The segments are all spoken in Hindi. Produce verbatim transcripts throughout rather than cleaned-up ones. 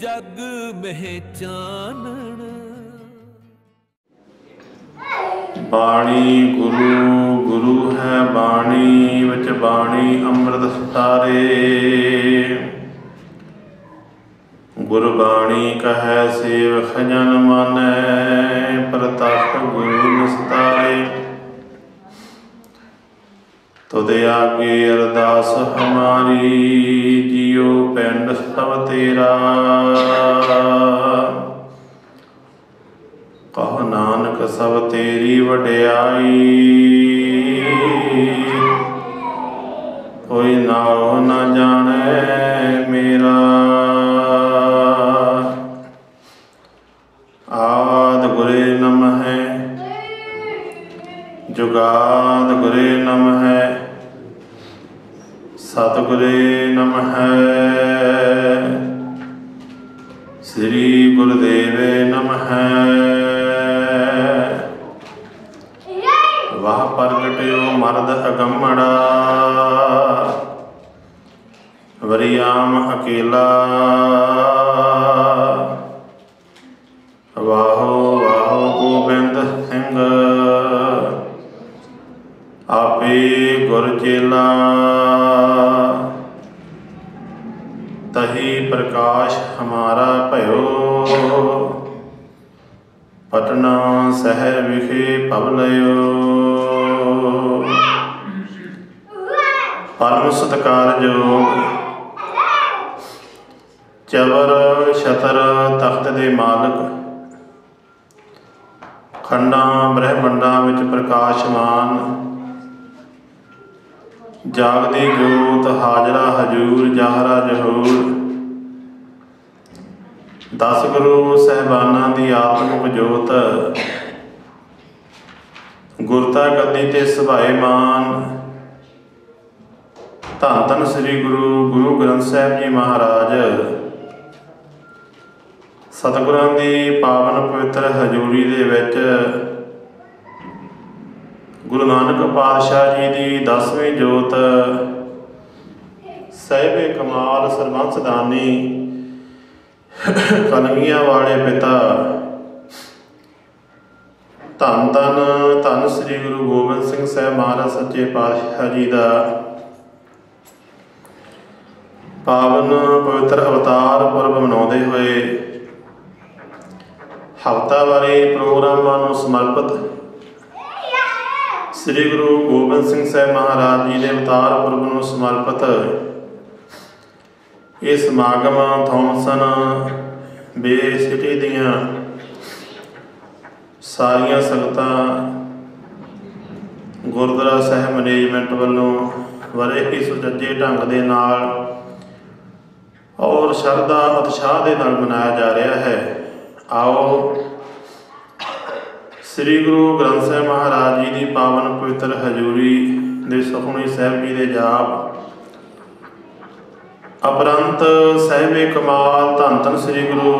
जग में चानण। बाणी गुरु गुरु है बाणी विच बाणी अमृत सतारे। गुरबाणी कहै सेवक जन मानै प्रताप गुरु निस्तारे। तुद आगे अरदास हमारी जियो पिंड सब तेरा। कहो नानक सब तेरी वड्याई कोई नाओ न जाने मेरा। आद गुरे नमः जुगाद गुरे नमः सतगुरे नमः श्री गुरुदेवे नमः। वाह प्रगटियो मर्द अगमड़ा वरियाम अकेला। वाहो वाहो गोबिंद सिंह आपे गुर चेला। तही प्रकाश हमारा भयो पटना शहर विखे पवलयो। परम सत्कार योग चबर छतर तख्त दे मालक। खंडा ब्रह्मंडा विच प्रकाशमान जागदी जोत हाजरा हजूर जाहरा जहूर। दस गुरु साहबाना की आत्मिक जोत गुरता गद्दी ते सभायमान। धन धन श्री गुरु गुरु ग्रंथ साहब जी महाराज सतगुरां की पावन पवित्र हजूरी दे विच गुरु नानक पातशाह जी की दसवीं जोत साहिबे कमाल सरबंसदानी कलमिया वाले पिता धन धन धन श्री गुरु गोबिंद सिंह साहब महाराज सच्चे पातशाह जी का पावन पवित्र अवतार पर्व मनाते हुए हफ्तावारी प्रोग्राम समर्पित श्री गुरु गोबिंद सिंह साहब महाराज जी के अवतार पुरब को समर्पित ये समागम थॉमसन बे सिटी दियां सारियां संगतां गुरुद्वारा साहब मैनेजमेंट वालों बड़े ही सुचज्जे ढंग दे नाल और श्रद्धा उत्साह दे नाल मनाया जा रहा है। आओ श्री गुरु ग्रंथ साहब महाराज जी की पावन पवित्र हजूरी दे सुखमनी साहब जी के जाप अपरंत साहिबे कमाल धन धन श्री गुरु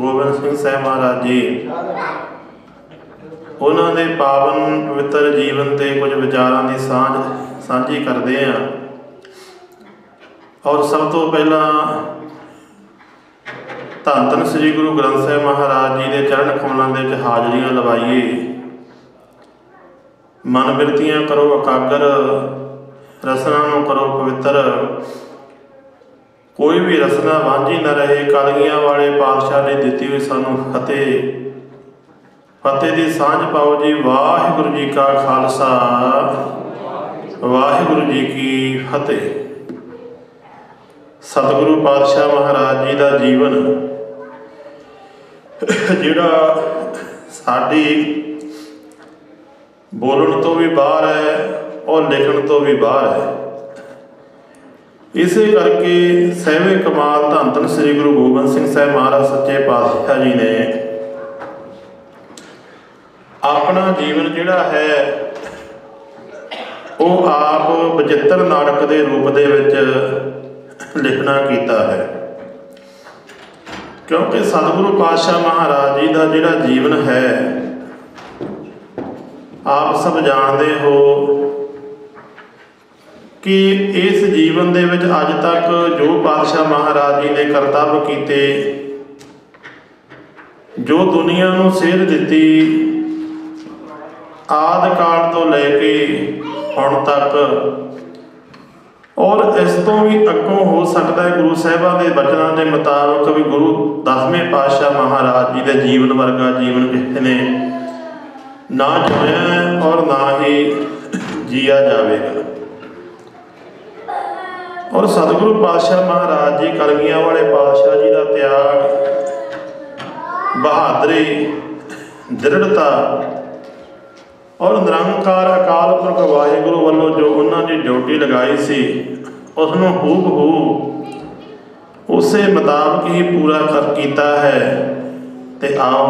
गोबिंद सिंह साहब महाराज जी उन्होंने पावन पवित्र जीवन के कुछ विचारों की सांझ सांझी करते हैं। और सब तो पहला धन धन श्री गुरु ग्रंथ साहब महाराज जी के चरण कमलों के विच हाजरियां लवाइए। मन बिरतियां करो अकागर रसना नूं करो पवित्र। कोई भी रसना वांझी न रहे। कलगियां वाले पातशाह ने दिती हुई सानू फतेह। फतेह की सांझ पाओ जी। वाहिगुरू जी का खालसा वाहिगुरू जी की फतेह। सतगुरु पातशाह महाराज जी का जीवन जिहड़ा साडी बोलण तो भी बाहर है और लिखण तो भी बाहर है। इसे करके साहिबे कमाल धन धन श्री गुरु गोबिंद सिंह साहब महाराज सच्चे पातशाह जी ने अपना जीवन जिहड़ा है वह आप बचित्र नाटक के रूप दे विच लिखना कीता है। क्योंकि सतगुरु पातशाह महाराज जी का जिहड़ा जीवन है आप सब जानते हो कि इस जीवन दे विच अज तक जो पातशाह महाराज जी ने करतब किते, जो दुनिया नूं सेध दिती, आदि काल तो लैके हुण तक और इस तो भी अगों हो सकता है गुरु साहिबां के बचनां के मुताबिक भी गुरु दसवें पातशाह महाराज जी के जीवन वर्गा जीवन किसी ने ना जिया और ना ही जिया जाएगा। और सतगुरु पातशाह महाराज जी कलगियां वाले पातशाह जी का त्याग, बहादुरी, दृढ़ता और निरंकार अकाल पुरख वाहेगुरु वालों जो उन्होंने ड्यूटी लगाई सी उसनों हूबहू उस मुताबिक ही पूरा कर किया है। तो आओ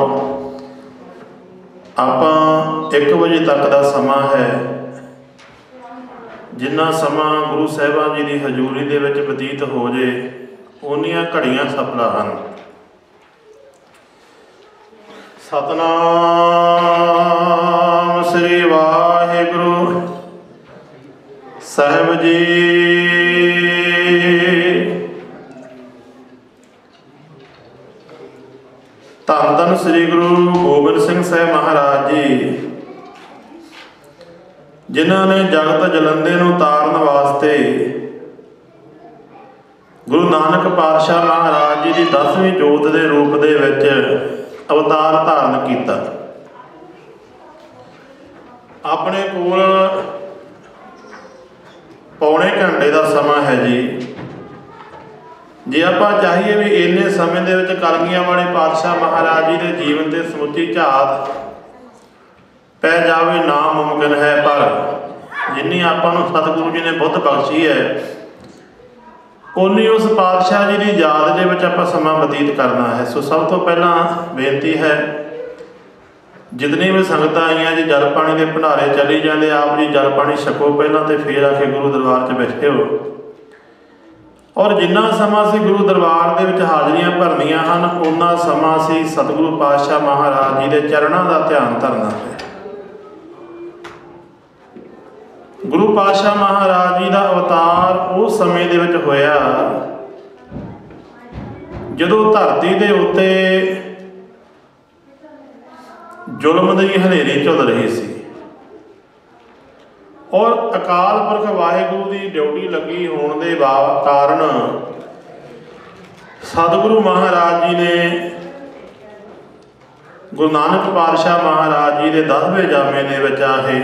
आप एक बजे तक का समा है, जिन्ना समा गुरु साहिबान जी की हजूरी दे विच बतीत हो जाए उन्नियां घड़ियां सफला हन। सतनाम श्री वाहेगुरु साहिब जी। धन धन श्री गुरु गोबिंद सिंह साहिब महाराज जी जिन्हों ने जगत जलंधे तारन वास्ते गुरु नानक पातशाह महाराज जी की दसवीं जोत के रूप दे विच अवतार धारण किया। अपने कोल पौने घंटे का समा है जी। जे आपां चाहिए भी इन्ने समय दे विच कलगियां वाले पातशाह महाराज जी के जीवन से समुची झात पै जावे नामुमकिन है, पर जिन्नी आपां सतगुरु जी ने बुद्ध बख्शी है उन्नी उस पातशाह जी की याद दे विच आपां समा बतीत करना है। सो सब तो पहला बेनती है जितनी भी संगत आईयां जी जल पानी के भंडारे चली जाते, आप जी जल पानी छको पहला तो फिर आके गुरु दरबार च बैठे हो। और जिन्ना समा असीं गुरु दरबार दे विच हाजरियां भरनियां हन उन्ना समा असीं सतगुरु पातशाह महाराज जी के चरणों का ध्यान धरना है। गुरु पातशाह महाराज जी का अवतार उस समय दे विच होया जदों धरती के उत्ते जुल्म दी हनेरी चल रही सी और अकाल पुरख वाहेगुरु की ड्यूटी लगी होने दे कारण सतगुरु महाराज जी ने गुरु नानक पातशाह महाराज जी के दसवें जामे दे विच आए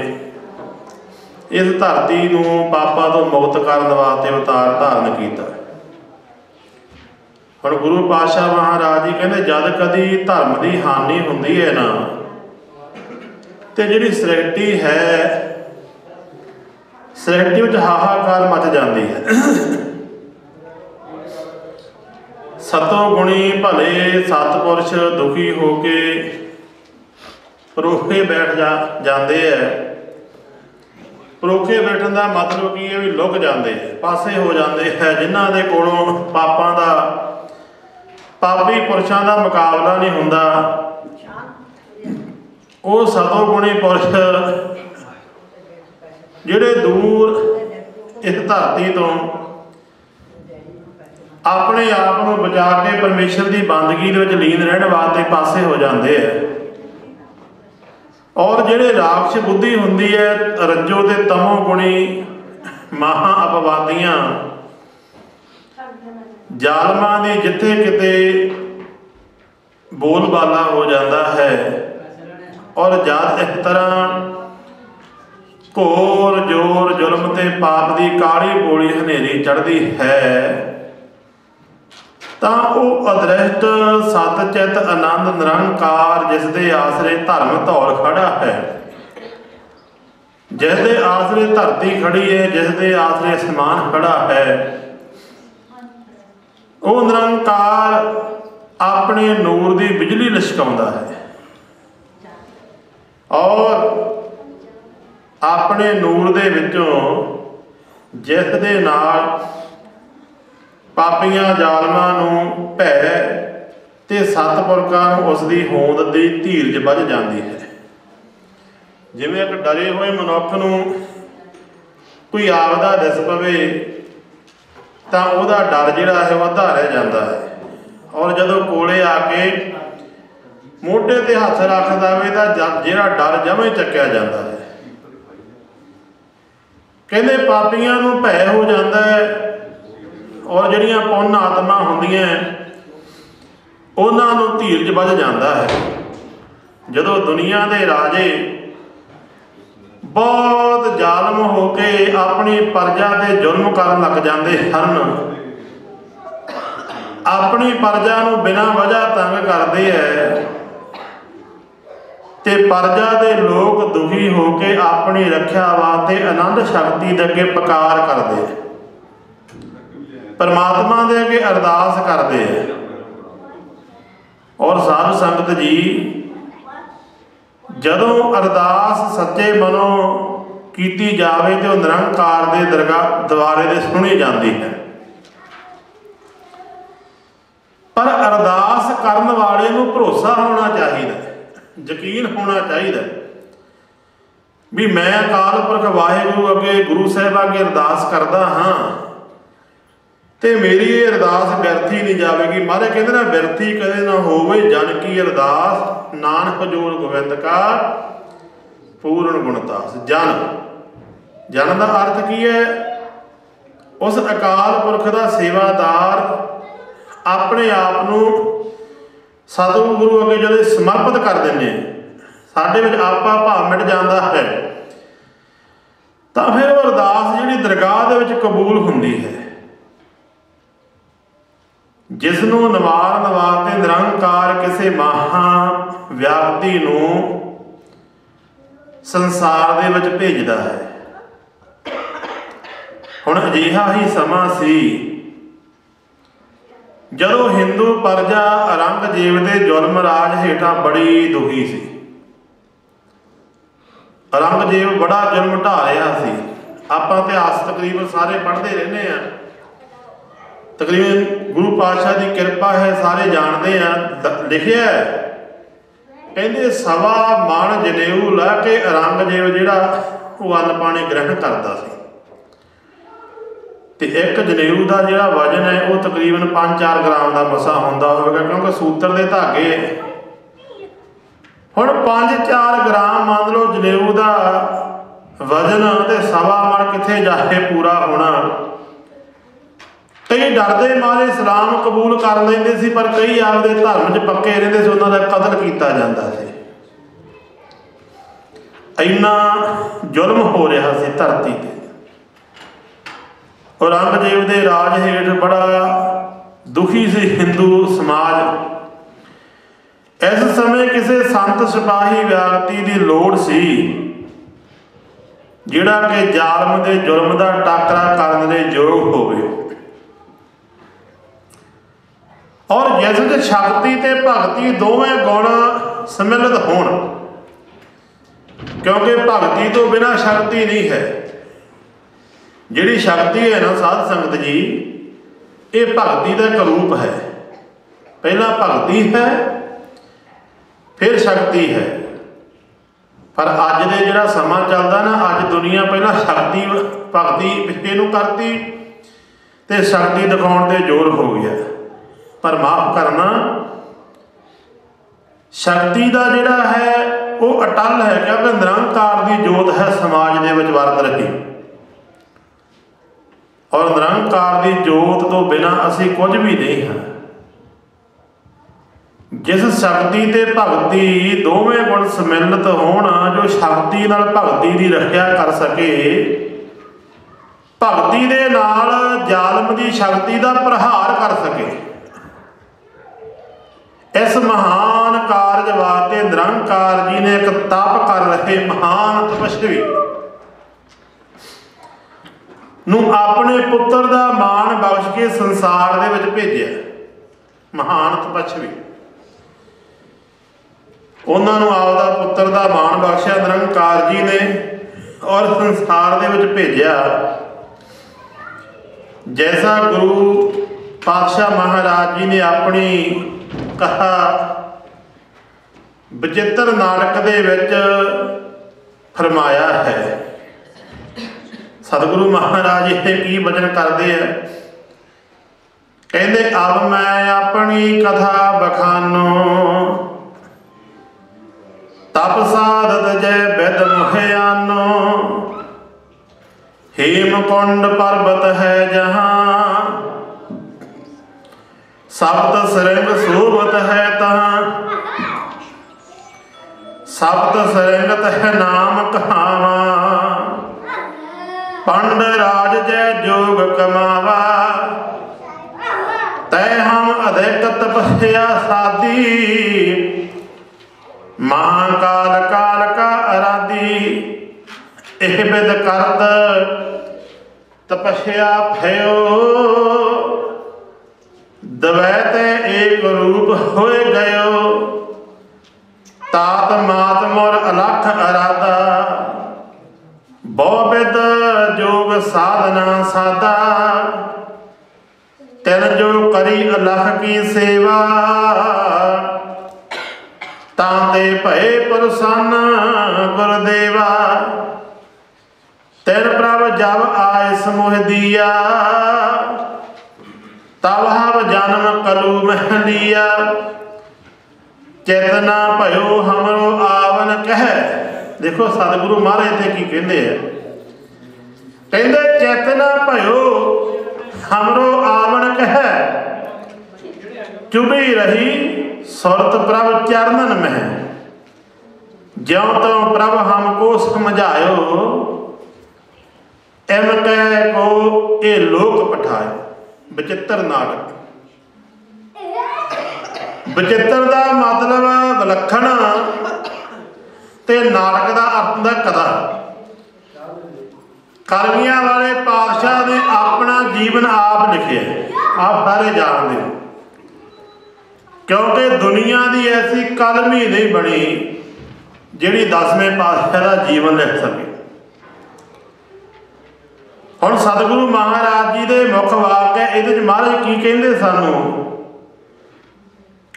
इस धरती को पापा तो मुक्त करने वास्ते अवतार धारण किया। और गुरु पातशाह महाराज जी कहते जद कभी धर्म की हानि होती है ना तो जी सृष्टि है सृष्टि में हाहाकार मच जाती है। सतो गुणी भले सतपुरुष दुखी होके रोके बैठ जा जाते हैं। रोके बैठन का मतलब की है भी लुक जाते हैं, पासे हो जाते हैं, जिन्हों के कोलों पापां दा पापी पुरुषों का मुकाबला नहीं होंदा। वो सतोगुणी पुरुष जिहड़े दूर इस धरती तो अपने आप को बचा के परमेश्वर की बंदगी दे विच लीन रहने वास्ते पासे हो जाते हैं। और जिहड़े राक्षस बुद्धि हुंदी है रज्जो ते तमो गुणी महा अपवादियां जालमां ने जिथे किते बोलबाला हो जाता है और जात इस तरह घोर जोर जुल्म ते पाप की काली बोली हनेरी चढ़ती है तां उह अदृष्ट सत चित आनंद निरंकार जिसके आसरे धर्म धौर खड़ा है, जिसके आसरे धरती खड़ी है, जिसके आसरे आसमान खड़ा है, वो निरंकार अपने नूर की बिजली लशकाउंदा है और अपने नूर दे विचों जिसदे नाल पापियां जालमां भै ते सतपुरखां उसकी होंद की धीरज बढ़ जाती है। जिवें एक डरे हुए मनुख नूं कोई आपदा दिस पवे तो वह डर जोड़ा है वाधा रह जाता है। और जो कोले आके मोढे ते हथ रख दवे तो जोड़ा डर जमें चक्या जाता है। कहते पापियां नूं भै हो जाता है और जिहड़ियां पुन आत्मा हुंदियां उन्हां नूं धीरज वध जाता है। जदों दुनिया के राजे बहुत जालम हो के अपनी प्रजा से जुल्म कर लग जाते हैं, अपनी प्रजा को बिना वजह तंग करते हैं ते प्रजा के लोग दुखी हो के अपनी रक्षा वास्ते आनंद शक्ति के अगे पुकार करते हैं, परमात्मा के अगे अरदास करते हैं। और साधु संगत जी, जदों अरदास सच्चे मनो की जाए तो निरंकार के दरगाह द्वारे से सुनी जाती है। पर अरदास करने वाले को भरोसा होना चाहिए, यकीन होना चाहिए भी मैं अकाल पुरख वाहेगुरू अगे गुरु साहब अगे अरदास करता हाँ तो मेरी ये अरदास व्यर्थ ही नहीं जाएगी। महाराज कहते ना व्यर्थ ही कदे ना होवे जन की अरदास, नानक जोर गोविंद का पूर्ण गुणदास। जन जन का अर्थ की है उस अकाल पुरख का सेवादार अपने आप को सतगुरु अगे जो समर्पित कर देने साढ़े आपा भाव मिट जाता है तो फिर वो अरदास जी दरगाह कबूल होती है। जिसनों नवार नवाते निरंकार किसी महा व्यक्ति नूं संसार दे विच भेजदा है। हुण अजिहा ही समा सी जदों हिंदू प्रजा औरंगजेब दे जुल्म राज हेठां बड़ी दुखी सी। औरंगजेब बड़ा जुल्म ढा रहा सी। आपां इतिहास तकरीबन सारे पढ़ते रहने हैं, तकरीबन गुरु पातशाह की कृपा है, सारे जानते हैं। लिखिया कहते सवा मन जनेऊ ला के औरंगजेब जिहड़ा वो अन्न पानी ग्रहण करता सी ते एक जनेऊ का जिहड़ा वजन है वह तकरीबन पाँच चार ग्राम का मसा होंदा होगा क्योंकि सूत्र के धागे। हुण पाँच चार ग्राम मान लो जनेऊ का वजन ते सवा मन कित्थे जाके पूरा होना। कई डरते मारे इस्लाम कबूल कर लेंदे सी पर कई आपदे धर्म च पक्के रहिंदे सी, उन्हां दा कतल कीता जांदा सी। इन्ना जुल्म हो रहा सी धरती ते। औरंगजेब दे राज हेठ बड़ा दुखी सी हिंदू समाज। इस समय किसी संत सिपाही व्यक्ति की लोड़ सी जिहड़ा कि जालम दे जुल्म का टाकरा करन दे योग होवे और जिस च शक्ति ते भगती दोवें गुण सम्मिलित होण, क्योंकि भगती तो बिना शक्ति नहीं है। जिहड़ी शक्ति है ना साध संगत जी, ये भगती का एक रूप है। पहला भगती है, फिर शक्ति है। पर अज दे जिहड़ा समा चलता ना, अज दुनिया पहला शक्ति भगती इहनूं करती ते शक्ति दिखाउण ते जोर हो गया। पर माफ करना, शक्ति का जिहड़ा है वो अटल है क्योंकि निरंकार की जोत है समाज दे विच वरत रही। और निरंकार की जोत तो बिना असी कुछ भी नहीं है। जिस शक्ति ते भगती दोवें गुण सम्मिलित होना, जो शक्ति नाल भगती की रखिया कर सके, भगती दे नाल जालम की शक्ति का प्रहार कर सके, इस महान कारज वास्ते निरंकार जी ने एक तप कर रहे महान तपस्वी नूं अपने पुत्र दा मान बख्श के संसार दे विच भेजिया। महान तपस्वी उन्हां नूं आपदा पुत्र दा मान बख्शिया निरंकार जी ने और संसार दे विच भेजिया। जैसा गुरु पातशाह महाराज जी ने अपनी कहा बचित्र नाटक दे विच फरमाया है, सतगुरु महाराज यह की वचन करते हैं, कहते अब मैं अपनी कथा बखानो तप साधत जय बिद मोहयानो। हेमकुंड पर्वत है जहां सप्त सरंग शोभत है तहां। सप्त सरंगत है नाम कहावा पंड राज जय जोग कमावा। तय हम अधिक तपस्या साधी महाकाल काल का आराधी। एह बिद करत तपस्या भयो द्वैते एक रूप होए गयो। तात मात मोर अलख अरादा बहुबिध जोग साधना साधा। तिन जो करी अलख की सेवा ताते भय पुरसान गुरदेवा। तिन प्रभ जब आय समोह दिया तब हम जन्म कलू महलिया। चेतना भयो हमरो आवन कह। देखो सतगुरु महाराज ते की कहते हैं, कहते चेतना भयो हमरो आवन कह। चुभी रही सुरत प्रभ चरणन में ज्यों त्यों प्रभ हमको समझायो। एम कह को ये लोक पठायो। विचित्र नाटक, विचित्र का मतलब विलक्षण ते नाटक का अर्थ है कथा। करगिया वाले पातशाह ने अपना जीवन आप लिखे, आप सारे जानते हो, क्योंकि दुनिया की ऐसी कलम ही नहीं बनी जिहड़ी दसवें पातशाह का जीवन लिख सके। हम सतगुरु महाराज जी के मुख वाक है ये महाराज की कहते सानू,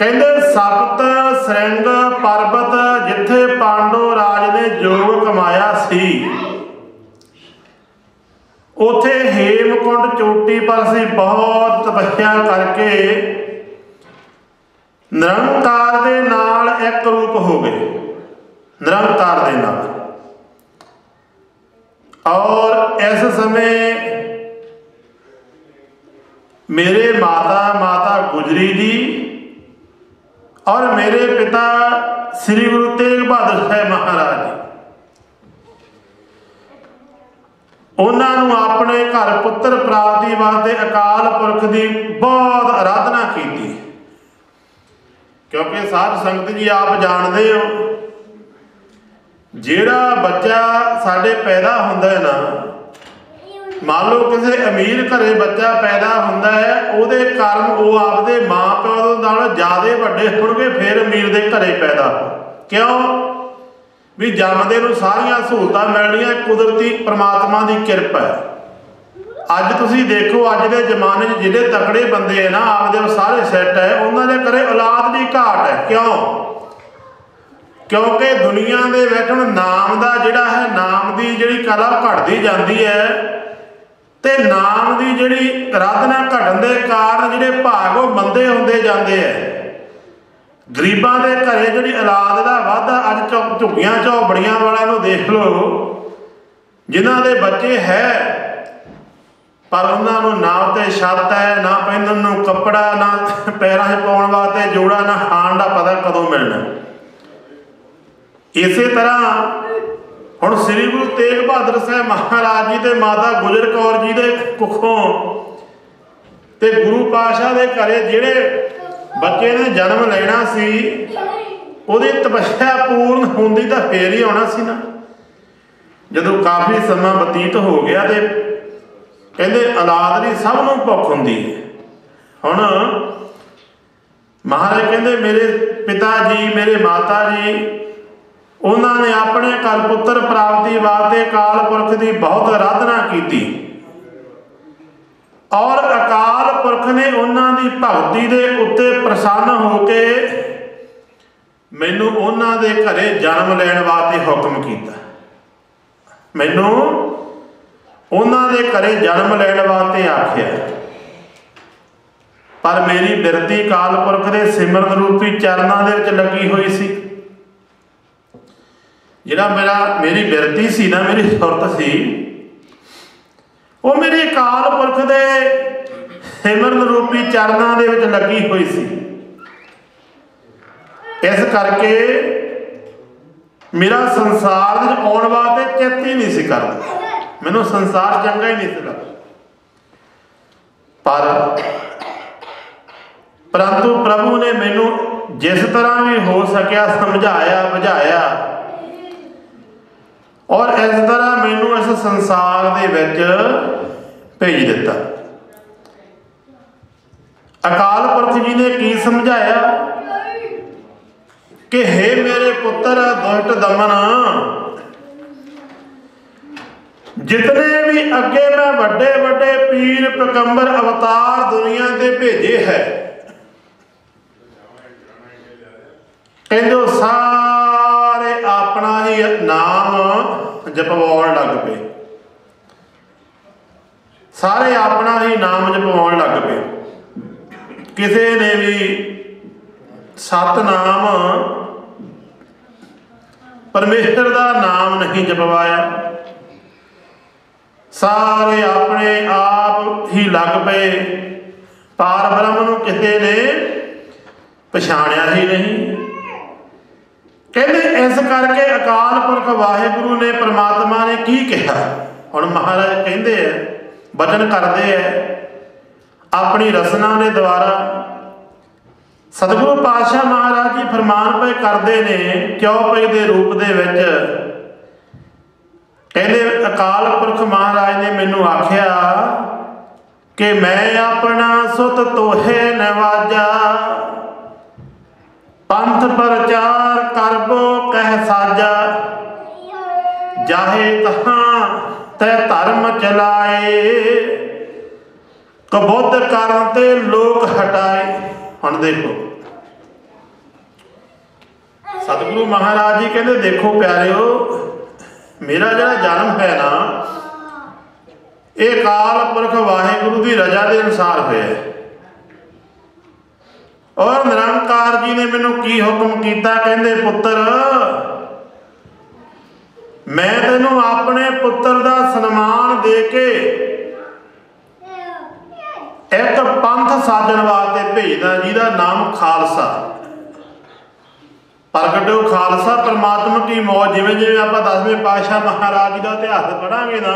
कहते सप्त सरंग पर्वत जिथे पांडो राज ने जोग कमाया सी उथे हेमकुंड चोटी पर सी बहुत तपस्या करके निरंकार दे नाल एक रूप हो गए। निरंकार दे नाल और इस समय मेरे माता माता गुजरी जी और मेरे पिता श्री गुरु तेग बहादुर साहब महाराज जी उन्होंने अपने घर पुत्र प्राप्ति वास्ते अकाल पुरख की बहुत आराधना की, क्योंकि साध संगत जी आप जानते हो जेड़ा बच्चा साढ़े पैदा होंदा है ना, मान लो किसी अमीर घरे बच्चा पैदा होंदा है, उहदे कारण वो आपदे माँ प्यो नाल ज्यादा वड्डे होणगे फिर अमीर दे घरे पैदा। क्यों भी जन्मदे नूं सारियां सहूलतां मिलणीआं कुदरती परमात्मा की किरपा है। अज तुसीं देखो अज दे जमाने च जिहड़े तकड़े बंदे है ना आपदे सारे सैट है, उन्हां दे घरे औलाद की घाट है। क्यों? क्योंकि दुनिया के बैठन नाम का जोड़ा है, नाम की जी कला घटती जाती है तो नाम की जी आराधना घटन के कारण जोड़े भाग वो मंदे होंगे जाते हैं। गरीबों के घरें जी औलाद का वाधा अज चौ झुग्गिया चौबड़िया वालों देख लो, जिन्हों के बच्चे है पर उन्होंने ना तो छत है ना पहनने कपड़ा ना पैरों से पाने वास्ते जोड़ा ना खाण का पता कदों मिलना। इस तरह हम श्री गुरु तेग बहादुर साहब महाराज जी के माता गुजर कौर जी के कुखों ते गुरु पातशाह के घरे जेड़े बच्चे ने जन्म लेना सी उहदी तपस्या पूर्ण होंदी तां फेर ही आना सी ना। जदों काफ़ी समा बतीत हो गया तो कहते औलाद दी सब नूं भुख हुंदी है। हुण महाराज कहते मेरे पिता जी मेरे माता जी उन्होंने अपने घर पुत्र प्राप्ति वास्ते अकाल पुरख की बहुत आराधना की और अकाल पुरख ने उन्होंने भगती के उत्ते प्रसन्न होके मैनू उन्होंने घरे जन्म लैण वास्ते हुक्म किया। मैनू उन्होंने घरे जन्म लैन वास्ते आख्या। पर मेरी बिरती अकाल पुरख के सिमरन रूपी चरणों के लगी हुई सी। जिहड़ा मेरा मेरी बिरती सी ना, मेरी सुरत सी, वो मेरे अकाल पुरख के सिमरन रूपी चरणों के विच लगी हुई सी। इस करके मेरा संसार आने वास्ते चित ही नहीं सी करता, मैनू संसार चंगा ही नहीं सी लगता। पर परंतु प्रभु ने मैनू जिस तरह भी हो सकिया समझाया बुझाया, और इस तरह मैनू इस संसार दे विच भेज दिता। अकाल पुरख जी ने की समझाया कि हे मेरे पुत्र दुष्ट दमन, जितने भी अगे मैं वड्डे वड्डे पीर पैगंबर अवतार दुनिया से भेजे है, कहते सारे अपना ही नाम जपवा लग पे, सारे अपना ही नाम जपवा लग पे। किसी ने भी सतनाम परमेश्वर का नाम नहीं जपवाया, सारे अपने आप ही लग पे। पार ब्रह्म नूं किसी ने पछाणिया ही नहीं। कहते इस करके अकाल पुरख वाहेगुरु ने परमात्मा ने की कहा। हुण महाराज कहते हैं, बचन करते हैं अपनी रसना के द्वारा। सतगुरु पातशाह महाराज जी फरमान पे करते ने क्यों पई दे रूप दे विच। कहते अकाल पुरख महाराज ने मैनू आख्या कि मैं अपना सुत तोहे नवाजा, पंथ प्रचार करबो कह साजा, जाहे तहां तै धर्म चलाए, कबुद्ध करन ते लोक हटाए। हुण देखो सतगुरु महाराज जी कहते देखो प्यारिओ, मेरा जिहड़ा जन्म है ना, ये अकाल पुरख वाहेगुरु की रजा के अनुसार होया है। और निरंकार जी ने मैनू की हुक्म किया, कहते पुत्र मैं तेनू अपने पुत्र का सन्मान दे के एक पंथ साजन वास्ते भेजना, जिहदा नाम खालसा। प्रगटो खालसा परमात्मा की मौज। जिवें जिवें आपां दसवें पातशाह महाराज जी का इतिहास पढ़ांगे ना,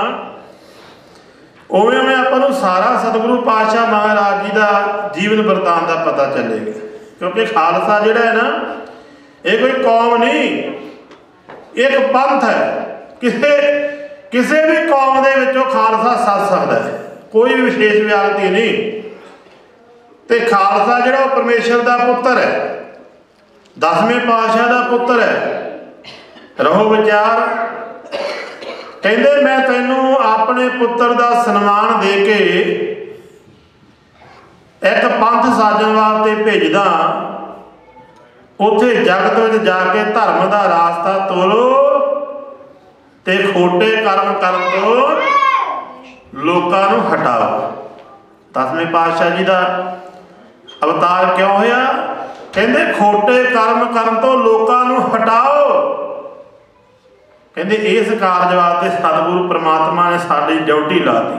उवें उवें आपां नूं सारा सतगुरु पातशाह महाराज जी का जीवन वरतान का पता चलेगा। क्योंकि खालसा जिहड़ा है ना, ये कोई कौम नहीं, एक पंथ है। किसी किसी भी कौम के विचों खालसा सद सकता है, कोई भी विशेष व्यक्ति नहीं। तो खालसा जिहड़ा परमेश्वर का पुत्र है, दसवें पातशाह का पुत्र है। रहो विचार, कहते मैं तेनू अपने पुत्र का सन्मान दे के एक पंथ साजन वास्ते भेजदा, उत्थे जगत में जाके धर्म का रास्ता तोलो ते खोटे कर्म करन तों लोकां नूं हटाओ। दसवें पातशाह जी का अवतार क्यों होया? कहते खोटे कर्म करन तो लोकां नूं हटाओ। कहते इस कारज वास्ते सतगुरु परमात्मा ने साडी ड्यूटी ला दी।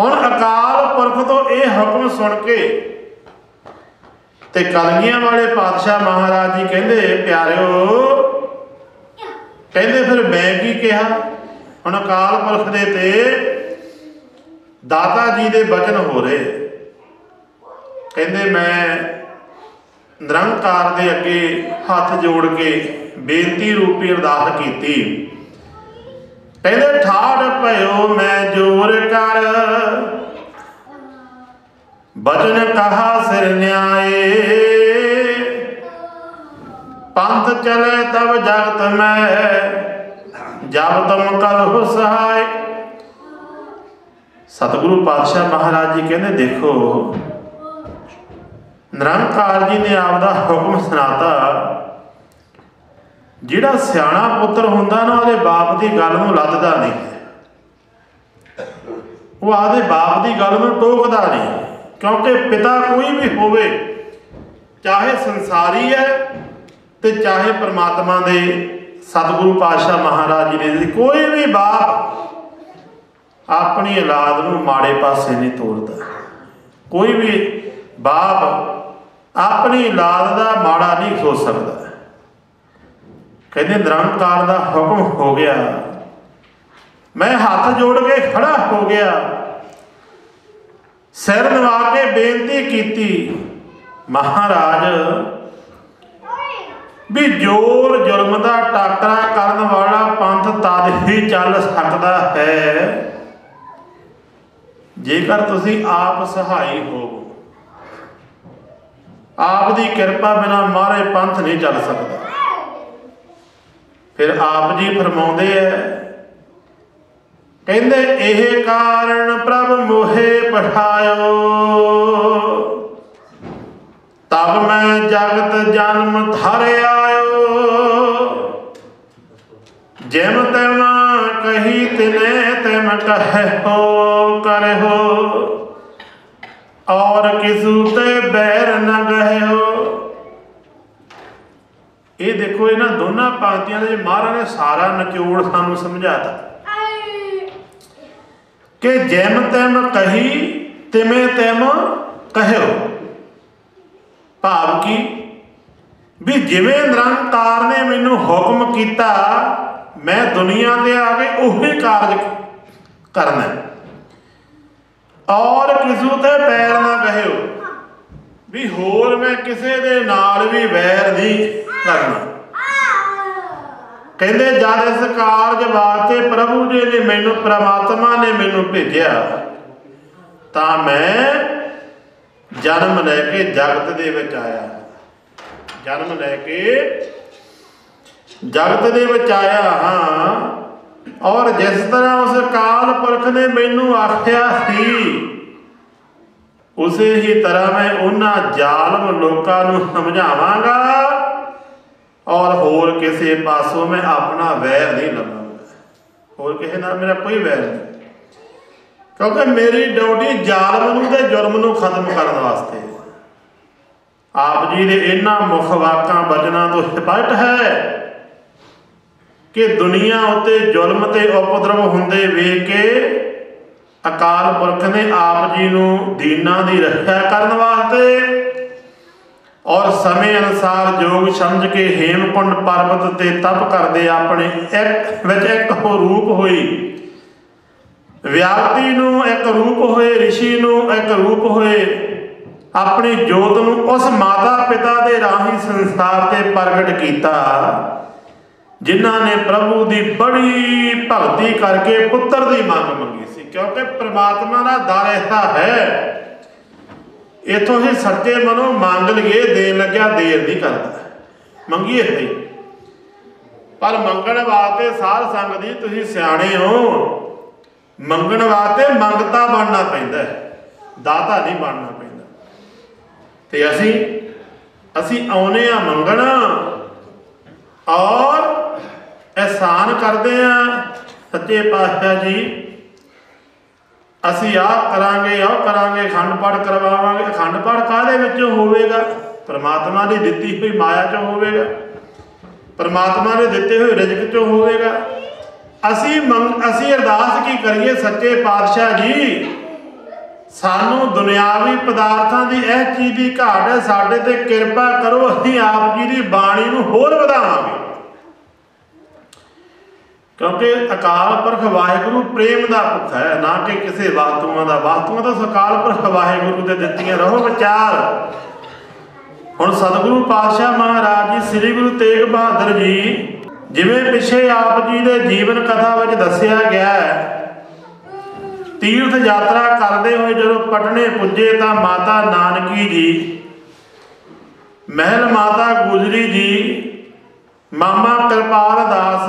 हुण अकाल पुरख तो ये हुक्म सुन के ते कलगियां वाले पातशाह महाराज जी कहते प्यारिओ, कहते फिर मैं की कहा। हुण अकाल पुरख दे ते दाता जी दे वचन हो रहे। कहते मैं निरंकार दे अगे हाथ जोड़ के बेनती रूपी अरदास की। कहते ठाड़ पयो मैं जोर कर, बचन कहा सिर न्याय, पंथ चले तब जगत में, जब तुम करो सहाय। सतगुरु पातशाह महाराज जी कहते देखो निरंकार जी ने आपका हुक्म सुनाता। जिहड़ा सियाणा पुत्र होंदा ना, उहदे बाप की गल नूं लददा नहीं है। वो आदे बाप की गल में टोकता नहीं, क्योंकि पिता कोई भी होवे चाहे संसारी है तो चाहे परमात्मा दे सतगुरु पातशाह महाराज जी ने, कोई भी बाप अपनी औलाद को माड़े पासे नहीं तोरता। कोई भी बाप अपनी औलाद का माड़ा नहीं सोच सकता। कहते निरंकार का हुक्म हो गया, मैं हाथ जोड़ के खड़ा हो गया, सिर नवा के बेनती की महाराज भी जोर जुल्म का टाकरा करने वाला पंथ तद ही चल सकता है जेकर तुसी आप सहाई हो। आप दी कृपा बिना मारे पंथ नहीं चल सकता। फिर आप जी फरमाते हैं, कहंदे एह कारण प्रभ मोहे पठायो, तब मैं जगत जन्म थारे आयो, जिम तिम कही तिने तिम कहे हो करे हो, और किसू ते बैर न गहे हो। ये देखो इन्हां दोनों पंक्तियों दे महाराज ने सारा निचोड़ सानू समझाता कि जैम तैम कही तिमें तैम कहो, भाव की भी जिमें निरंकार ने मैनू हुक्म किया मैं दुनिया के आगे उही कार्य करना, और किसी ते बैर ना कहो भी होर मैं किसी दे नाल भी बैर नहीं करना। कहते जद इस कारज वास्ते प्रभु जी ने मैनू परमात्मा ने मैनू भेजा तो मैं जन्म लैके जगत दे विच आया, जन्म लैके जगत दे विच आया हाँ। और जिस तरह उस अकाल पुरख ने मैनू आख्या सी उसे ही तरह मैं उन्हां जालम लोकां नूं समझावांगा और होर किसी पासों में अपना वैर नहीं लगाऊंगा, होर किसी नाल मेरा कोई वैर नहीं, क्योंकि मेरी ड्यूटी जालम नूं ते जुर्म नूं खत्म करने वास्ते। आप जी दे इन्हां मुख वाकां बचना तो स्पष्ट है कि दुनिया उत्ते जुल्म ते उपद्रव हुंदे वेख के अकाल पुरख ने आप जी नूं दीनां दी रक्षा करने वास्ते और समय अनुसार योग समझ के हेमकुंड पर्वत ते तप करदे अपने एक विच एक हो रूप होई व्याप्ति नूं एक रूप होए ऋषि नूं एक रूप होए अपनी जोत नूं उस माता पिता दे राही संसार ते प्रगट कीता जिन्हां ने प्रभु दी बड़ी भगती करके पुत्र दी मांग मंगी सी, क्योंकि परमात्मा दा दर ऐसा है इतों ही सच्चे मनो मांग लिए देन लग्या देर नहीं करता, मंगिए सही पर मंगण वास्ते सार संग दी तुसीं सियाणे हो, मंगण वास्ते मंगता बनना पैंदा है, दाता नहीं बनना पैंदा। ते असीं असीं आउने आ मंगण और एहसान करदे आ सच्चे पातशाह जी असी आ करांगे आ करांगे अखंड पाठ करवावांगे। अखंड पाठ काहदे विचों होवेगा? परमात्मा दी दित्ती हुई माया चों होवेगा, परमात्मा ने दित्ते हुए रिजक चों होवेगा। असी मंग असी अरदास की करिए सच्चे पातशाह जी सानू दुनियावी पदार्थां दी इह चीज़ दी घाट है, साडे ते किरपा करो असीं आप जी दी बाणी नूं होर वधावांगे, क्योंकि अकाल पुरख वाहेगुरु प्रेम का पुख है ना कि किसी वास्तुओं का। वास्तुओं तो अकाल पुरख वाहेगुरु के दित्तियां रहो विचार। हुण सतगुरु पातशाह महाराज जी श्री गुरु तेग बहादुर जी जिवें पिछे आप जी के जीवन कथा में दस्सिया गया है, तीर्थ यात्रा करते हुए जदों पटने पुजे तो माता नानकी जी, महल माता गुजरी जी, मामा कृपाल दास,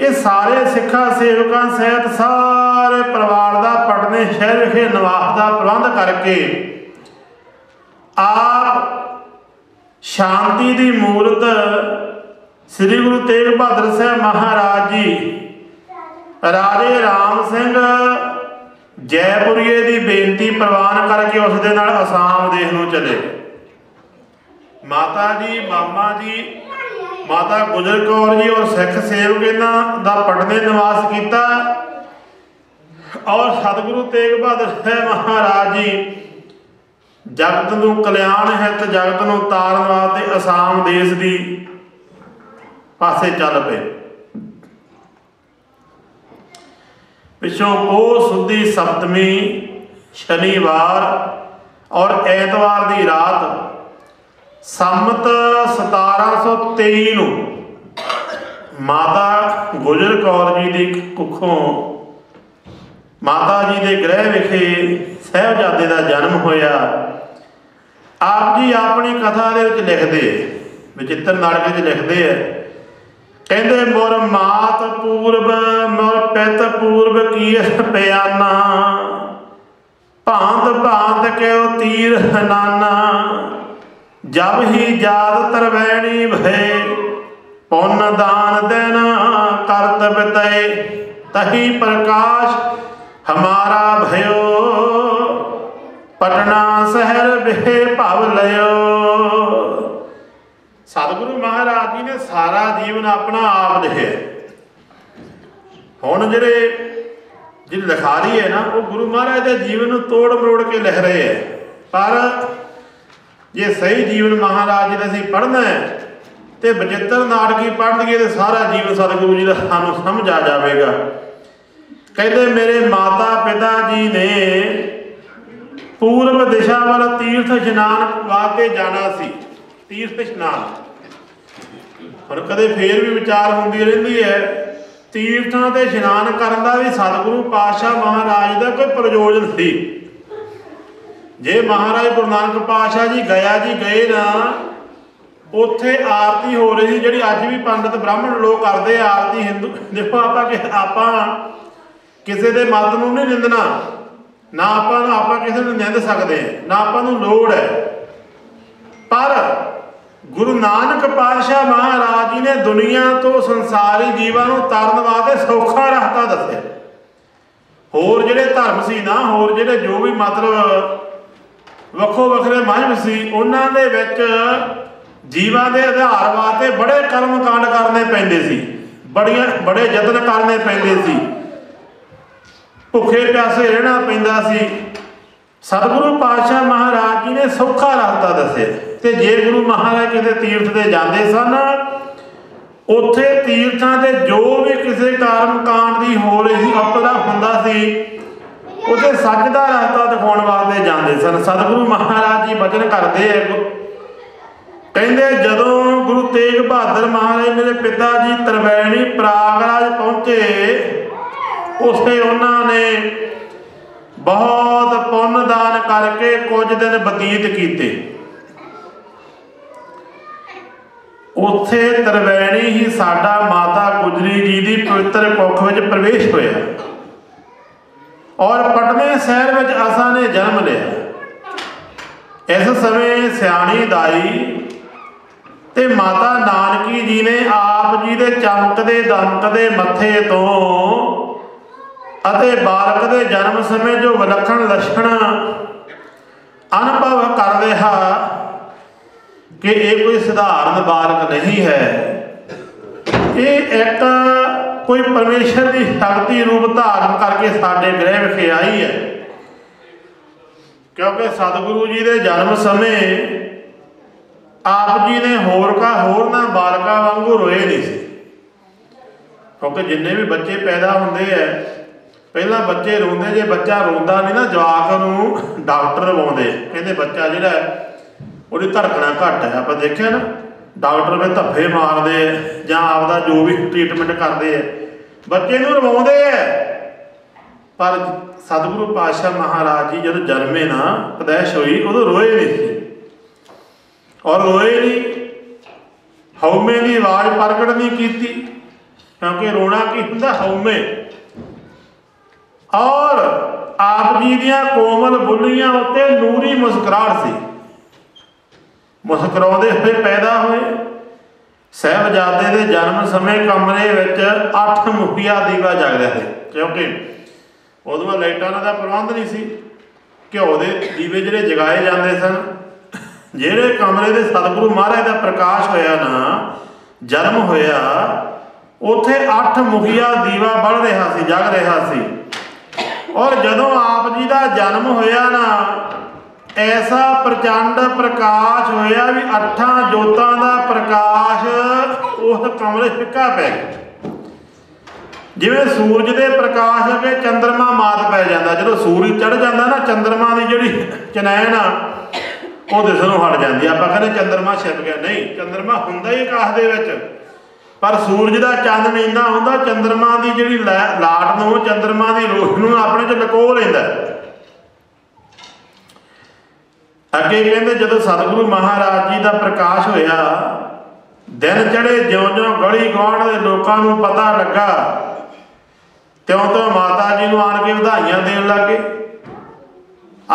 ये सारे सिखा सेवकों सहित सारे परिवार का पटने शहर विखे निवास का प्रबंध करके आप शांति की मूरत श्री गुरु तेग बहादुर साहब महाराज जी राजे राम सिंह जयपुरीए की बेनती प्रवान करके उसके नाल आसाम देश नूं चले। माता जी, मामा जी, माता गुजर कौर जी और सिख सेवक इन्हां दा पटने निवास किया और सतगुरु तेग बहादुर साहब महाराज जी जगत नूं कल्याण हित जगत नूं तारन वास्ते आसाम देश दी पासे चल पे। पिछों पोह सुदी सप्तमी शनिवार और ऐतवार की रात संमत सतारह सौ तेई नूं माता गुजर कौर जी की कुखों माता जी के गृह विखे साहबजादे का जन्म होया। आप जी अपनी कथा दे विच लिखदे, विचित्र नाटक विच लिखदे है, कहते मुर मात पूर्व मुर पित पूर्व कीस प्याना, भांत भांत क्यों तीर हनाना, जब ही जात तरवैणी भय, पुन दान देना करत बितय, तही प्रकाश हमारा भयो, पटना शहर बिहे भव लयो। सतगुरु महाराज जी ने सारा जीवन अपना आप लिखे। हुण जिहड़े जी लिखारी है ना, वो गुरु महाराज के जीवन तोड़ मरोड़ के लिख रहे हैं, पर जे सही जीवन महाराज जी ने असीं पढ़ना है तो बचित्र नाटकी पढ़ लईए तो सारा जीवन सतगुरु जी का सानूं समझ आ जाएगा। कहते मेरे माता पिता जी ने पूर्व दिशा वाल तीर्थ इशनान वास्ते जाना सी, तीर्थ इशनान। पर कदे फिर भी विचार होंदी रहिंदी है, तीर्थां ते इशनान करन दा भी सतगुरु पातशाह महाराज दा कोई प्रयोजन सी। जे महाराज गुरु नानक पातशाह जी गया जी गए ना, उत्थे आरती हो रही सी जिहड़ी अज भी पंडित ब्राह्मण लोग करदे आरती। हिंदू देखो आपां कि आपां किसी दे मत नूं नहीं निंदना, ना आपां आपां किसी नूं निंद सकदे, ना आपां नूं लोड़ है। पर गुरु नानक पातशाह महाराज जी ने दुनिया तो संसारी जीवों को तरन वास्ते सौखा रास्ता दस्या। होर जिहड़े धर्म सी ना, होर जिहड़े जो भी मतलब वखो वखरे मजहब सी, उन्हां दे विच जीवां दे आधार वास्ते बड़े कर्म कांड करने पैंदे सी, बड़ियां बड़े यतन करने पैंदे सी, भुखे प्यासे रहना पैंदा सी। सतगुरु पातशाह महाराज जी ने सौखा रास्ता दस्या। ते जे गुरु महाराज किसी तीर्थ ते जांदे सन, उत्थे तीर्थां ते जो भी किसी कर्म कांड की हो रही अपना हुंदा सी, उत्थे सच दा रास्ता दिखाउण वास्ते जांदे सन। सतगुरु महाराज जी वचन करदे है, कहंदे जदों गुरु तेग बहादुर महाराज मेरे पिता जी तरवैणी प्रागराज पहुंचे, उसे उन्हां ने बहुत पुन दान करके कुछ दिन बतीत कीते। उत्थे तरवैणी ही साडा माता गुजरी जी की पवित्र कुख में प्रवेश होया और पटने शहर में असां ने जन्म लिया। इस समय सियाणी दाई ते माता नानकी जी ने आप जी के चमकदे दमकदे मत्थे तो अते बालक के जन्म समय जो विलखण लक्षण अनुभव कर रहा कि ये कोई सधारण बालक नहीं है, ये एक कोई परमेश्वर की शक्ति रूप धारण करके साडे ग्रह विखे आई है। क्योंकि सतगुरु जी के जन्म समय आप जी ने होर का होरना बालकों वांगू रोए नहीं सी। क्योंकि जिन्ने भी बच्चे पैदा होंदे है, पहला बच्चे रोंदे, जे बच्चा रोंदा नहीं ना, जवाक नूं डॉक्टर लवाउंदे, कहंदे बच्चा जिहड़ा ਉਹਦੀ ਧੜਕਣਾ ਘੱਟ है। ਆਪਾਂ ਦੇਖਿਆ ना ਡਾਕਟਰ ਵੀ ਧੱਫੇ ਮਾਰਦੇ ਹੈ ਜਾਂ ਆਪਦਾ जो भी ट्रीटमेंट करते है, बच्चे ਨੂੰ ਰਵਾਉਂਦੇ है। पर सतगुरु पातशाह महाराज जी जब जन्मे ना, पैदाइश हुई, उदों रोए नहीं और रोए नहीं, हौमे की आवाज़ प्रगट नहीं की, क्योंकि रोना की ਹੁੰਦਾ ਹਉਮੈ। और आप जी ਦੀਆਂ कोमल ਬੁੱਲੀਆਂ ਉੱਤੇ ਨੂਰੀ ਮੁਸਕਰਾਹਟ ਸੀ। मुस्कुराते हुए पैदा हुए। साहबजादे के जन्म समय कमरे अठ मुखिया दीवा जग रहे, क्योंकि उदों लाइटा का प्रबंध नहीं सी, घ्यो के दीवे जिहड़े जगाए जाते सन। जिहड़े कमरे के सतगुरु महाराज का प्रकाश होया ना, जन्म होया, उत्थे अठ मुखिया दीवा बढ़ रहा सी, जग रहा सी। और जदों आप जी का जन्म होया ना, ऐसा प्रचंड प्रकाश होया भी अठां जोतां का प्रकाश उस कमरे फिका पै गया। जिवें सूरज के प्रकाश अगे चंद्रमा मात पै जाता, जो सूरज चढ़ जाता ना, चंद्रमा की जिहड़ी चनैन आ वो दिसणों हट जाती। आपां कहंदे चंद्रमा छिप गया, नहीं, चंद्रमा हुंदा ही आकाश दे विच, पर सूरज का चंद नींदा होंदा, चंद्रमा की जिहड़ी लाट नूं, चंद्रमा की रोशनी नूं अपने च लको लैंदा। अगे कहंदे जदों सतगुरु महाराज जी का प्रकाश होया, दिन चढ़े ज्यों ज्यों गली गुआंढ दे लोकां नूं पता लगा, त्यों त्यों माता जी नूं आण के वधाईयां देण लग गए।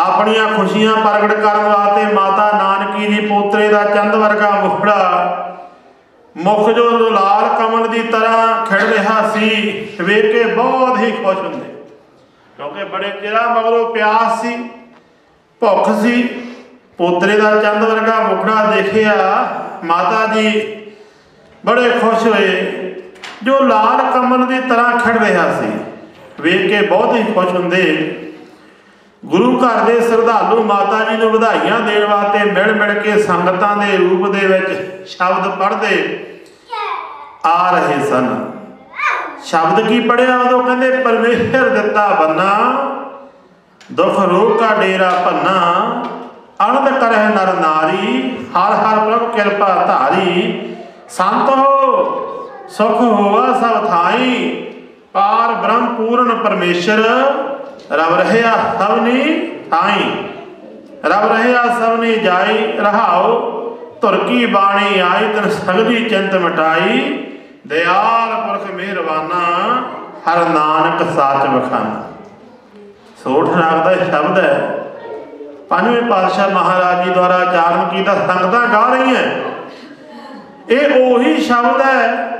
अपनियां खुशियां प्रगट करन वास्ते माता नानकी जी पोतरे का चंद वर्गा मुखड़ा, मुख जो लाल कमल की तरह खिड़ रहा सी, वेख के बहुत ही खुश होंदे, क्योंकि बड़े चिरा मगरों प्यास सी, भुख सी। पोतरे का चंद वर्गा मुखड़ा देखिया माता जी बड़े खुश हुए, जो लाल कमल की तरह खिड़ रहा सी, वेख के बहुत ही खुश होंदे। गुरु घर के श्रद्धालु माता जी को बधाइयां देने वास्ते मिल मिल के संगतां के रूप दे विच शब्द पढ़ते आ रहे सन। शब्द की पढ़िया उदों, कहते परमेश्वर दिता बन्ना, दुख रोग का डेरा भन्ना, अनंत करह नर नारी, हर हर प्रभु कृपा धारी, संत हो सुख होवा सब थाई, पार ब्रह्म पूर्ण परमेश्वर, रब रहिया सबनी ताई, रब रहिया सबनी जाई, रहाओ तुर की बाणी आई, तन सगली चिंत मिटाई, दयाल पुरख मेहरबाना, हर नानक साच बखाना। सोठ राग का शब्द है, पंजवें पातशाह महाराज जी द्वारा उच्चारण किया, संगतां गा रही है। ये उही शब्द है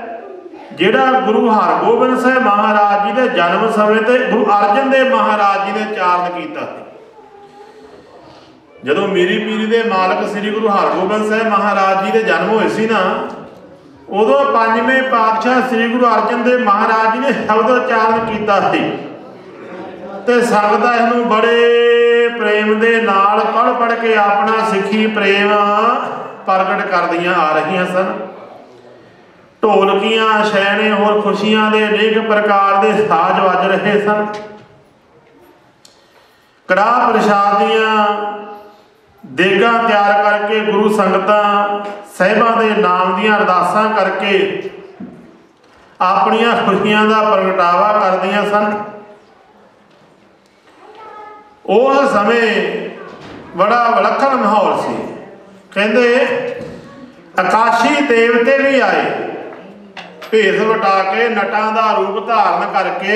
जिहड़ा गुरु हरगोबिंद साहिब महाराज जी के जन्म समय ते गुरु अर्जन देव महाराज जी ने चारण किया। जदों मीरी पीरी के मालक श्री गुरु हरगोबिंद साहिब महाराज जी के जन्म होए सी ना, उदों पंजवें पातशाह श्री गुरु अर्जन देव महाराज जी ने शब्द उच्चारण किया सी, ते संगतां इसनूं बड़े प्रेम दे नाल पढ़ पढ़ के अपना सिखी प्रेम प्रगट करदियां आ रहियां सन। ढोलकियां, छैने और खुशियां के अनेक प्रकार के साज वज रहे सन। कड़ाह प्रशादियां देगा तैयार करके गुरु संगतां साहिबां के नाम दीआं अरदासां करके अपनियां खुशियां का प्रगटावा करदियां सन। उस समय बड़ा विलक्षण माहौल सी। कहंदे आकाशी देवते भी आए, भेस वटा के नटां दा रूप धारण करके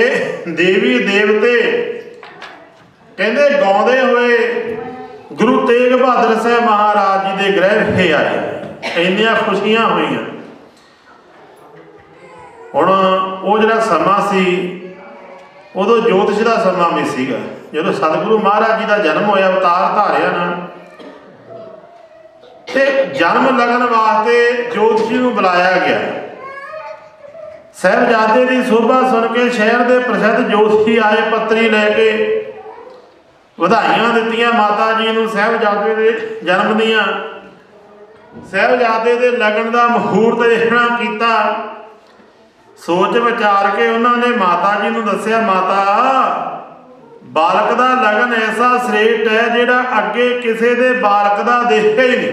देवी देवते कहंदे गाउंदे हुए गुरु तेग बहादुर साहिब महाराज जी दे ग्रह विखे आए। इन्नियां खुशियां होईयां। हुण वो जिहड़ा समा सी उदों जोतिष का समा भी सीगा, जदों सतगुरु महाराज जी का जन्म होया, अवतार धारिया ना, ते जन्म लगन वास्ते जोतशी नूं बुलाया गया। साहिबजादे की शोभा सुन के शहर के प्रसिद्ध जोतशी आए, पत्री लैके वधाइयां दित्तियां माता जी नूं साहिबजादे दे जन्म दीआं। साहिबजादे दे लगन का मुहूर्त देखणा कीता। सोच विचार के उन्होंने माता जी नूं दस्सिया, माता, बालक का लगन ऐसा श्रेष्ठ है जिहड़ा अगे किसी के बालक का देखिया ही नहीं।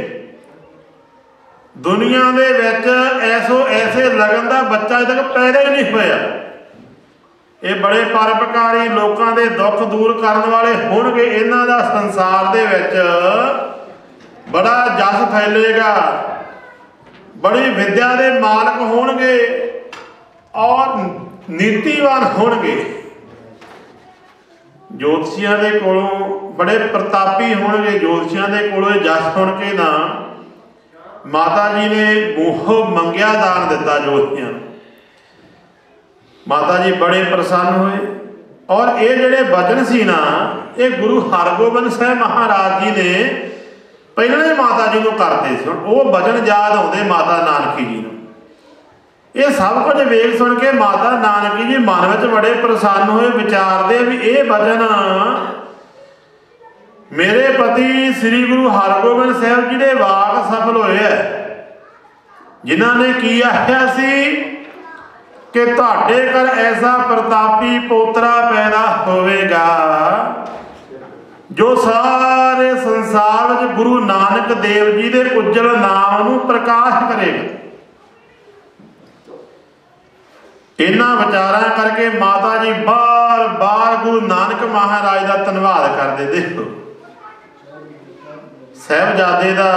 दुनिया दे विच ऐसो ऐसे लगन का बच्चा अजे तक पैदा ही नहीं होया। ये बड़े परोपकारी, लोगों के दुख दूर करने वाले होणगे। इन्हां दा संसार दे विच बड़ा जस फैलेगा, बड़ी विद्या के मालक होणगे और नीतिवान होणगे। जोतशियां दे कोलों बड़े प्रतापी होणगे। जोतशियां दे कोलों जस सुण के ना माता जी ने मोह मंगिया दान दिता जोतियां। माता जी बड़े प्रसन्न हुए। और ये जिहड़े बचन सी ना ये गुरु हरगोबिंद साहब महाराज जी ने पहले माता जी को करते सी। वो बचन याद आउंदे माता नानकी जी नूं। ये सब कुछ वेख सुन के माता नानकी जी मन में बड़े प्रसन्न हुए, विचारते भी ये बचन मेरे पति श्री गुरु हरगोबिंद साहब जी के वाक सफल होए है, जिन्होंने की आख्या सी कि तुहाडे घर ऐसा प्रतापी पोतरा पैदा होवेगा जो सारे संसार में गुरु नानक देव जी के उज्जल नाम नूं प्रकाश करेगा। इन्हां विचारां करके माता जी बार बार गुरु नानक महाराज का धन्यवाद करते। देखो साहबजादे का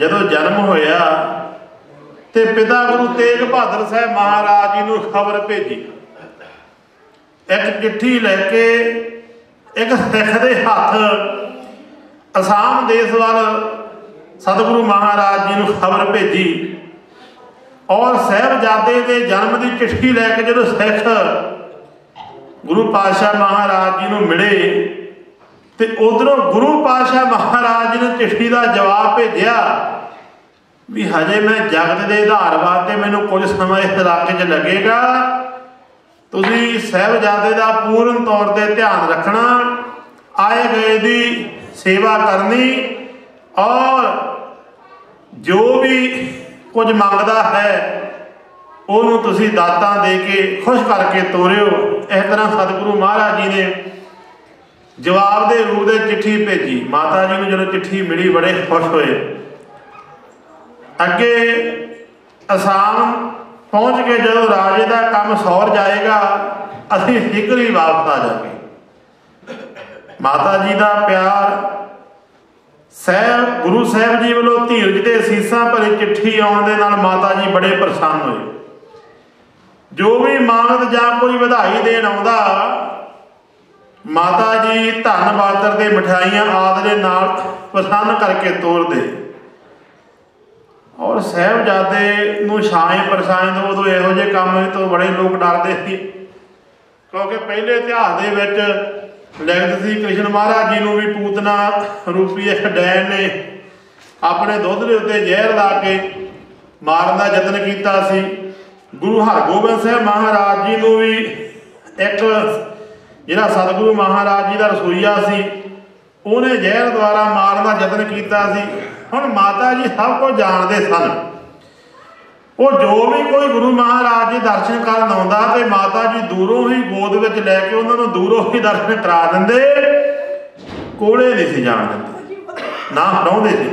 जदों जन्म होया ते पिता गुरु तेग बहादुर साहब महाराज जी नूं खबर भेजी, एक चिट्ठी लैके एक सिख के हथ आसाम देश वाल सतगुरु महाराज जी नूं खबर भेजी। और साहबजादे के जन्म की चिट्ठी लैके जदों सिख गुरु पातशाह महाराज जी नूं मिले ते उधरों गुरु पातशाह महाराज जी ने चिट्ठी का जवाब भेजा भी हजे मैं जगत के आधार वास्ते मैनू कुछ समय इस इलाके च लगेगा, तुसी साहबजादे का पूर्ण तौर पर ध्यान रखना, आए गए की सेवा करनी और जो भी कुछ मंगता है उन्होंने तुसी दातां दे के खुश करके तोरियो। इस तरह सतगुरु महाराज जी ने जवाब दे रूप में चिट्ठी भेजी। माता जी को जो चिट्ठी मिली बड़े खुश हुए। अगे आसाम पहुँच के जो राजे का काम सौर जाएगा असी शीघ्र ही वापस आ जाएंगे। माता जी का प्यार, साहब गुरु साहब जी वालों धीरज के असीसा भरी चिट्ठी आने के नाल माता जी बड़े प्रसन्न हुए। जो भी मानत जां कोई वधाई देण आउंदा माता जी धन पात्र के मिठाइयां आदि के नाल प्रसन्न करके तोर दे। और साहबजादे नूं छाए परछाए तो उदों इहो जिहे काम तो बड़े लोग डरदे सी, क्योंकि पहले इतिहास के विच लिखत सी कृष्ण महाराज जी नूं भी पूतना रूपी एक डैन ने अपने दुध के उत्ते जहर ला के मारन का यतन किया सी। गुरु हरगोबिंद साहब महाराज जी नूं भी एक जिहड़ा सतगुरु महाराज जी का रसोईया सी उन्हें जहर द्वारा मारन का यतन किया सी। हुण माता जी सब कुछ जानते सन। वो जो भी कोई गुरु महाराज जी दर्शन करन आउंदा ते माता जी दूरों ही गोद विच लैके उन्होंने दूरों ही दर्शन करा दिंदे, कोले नहीं सी जाण दिंदे, ना हटाउंदे सी,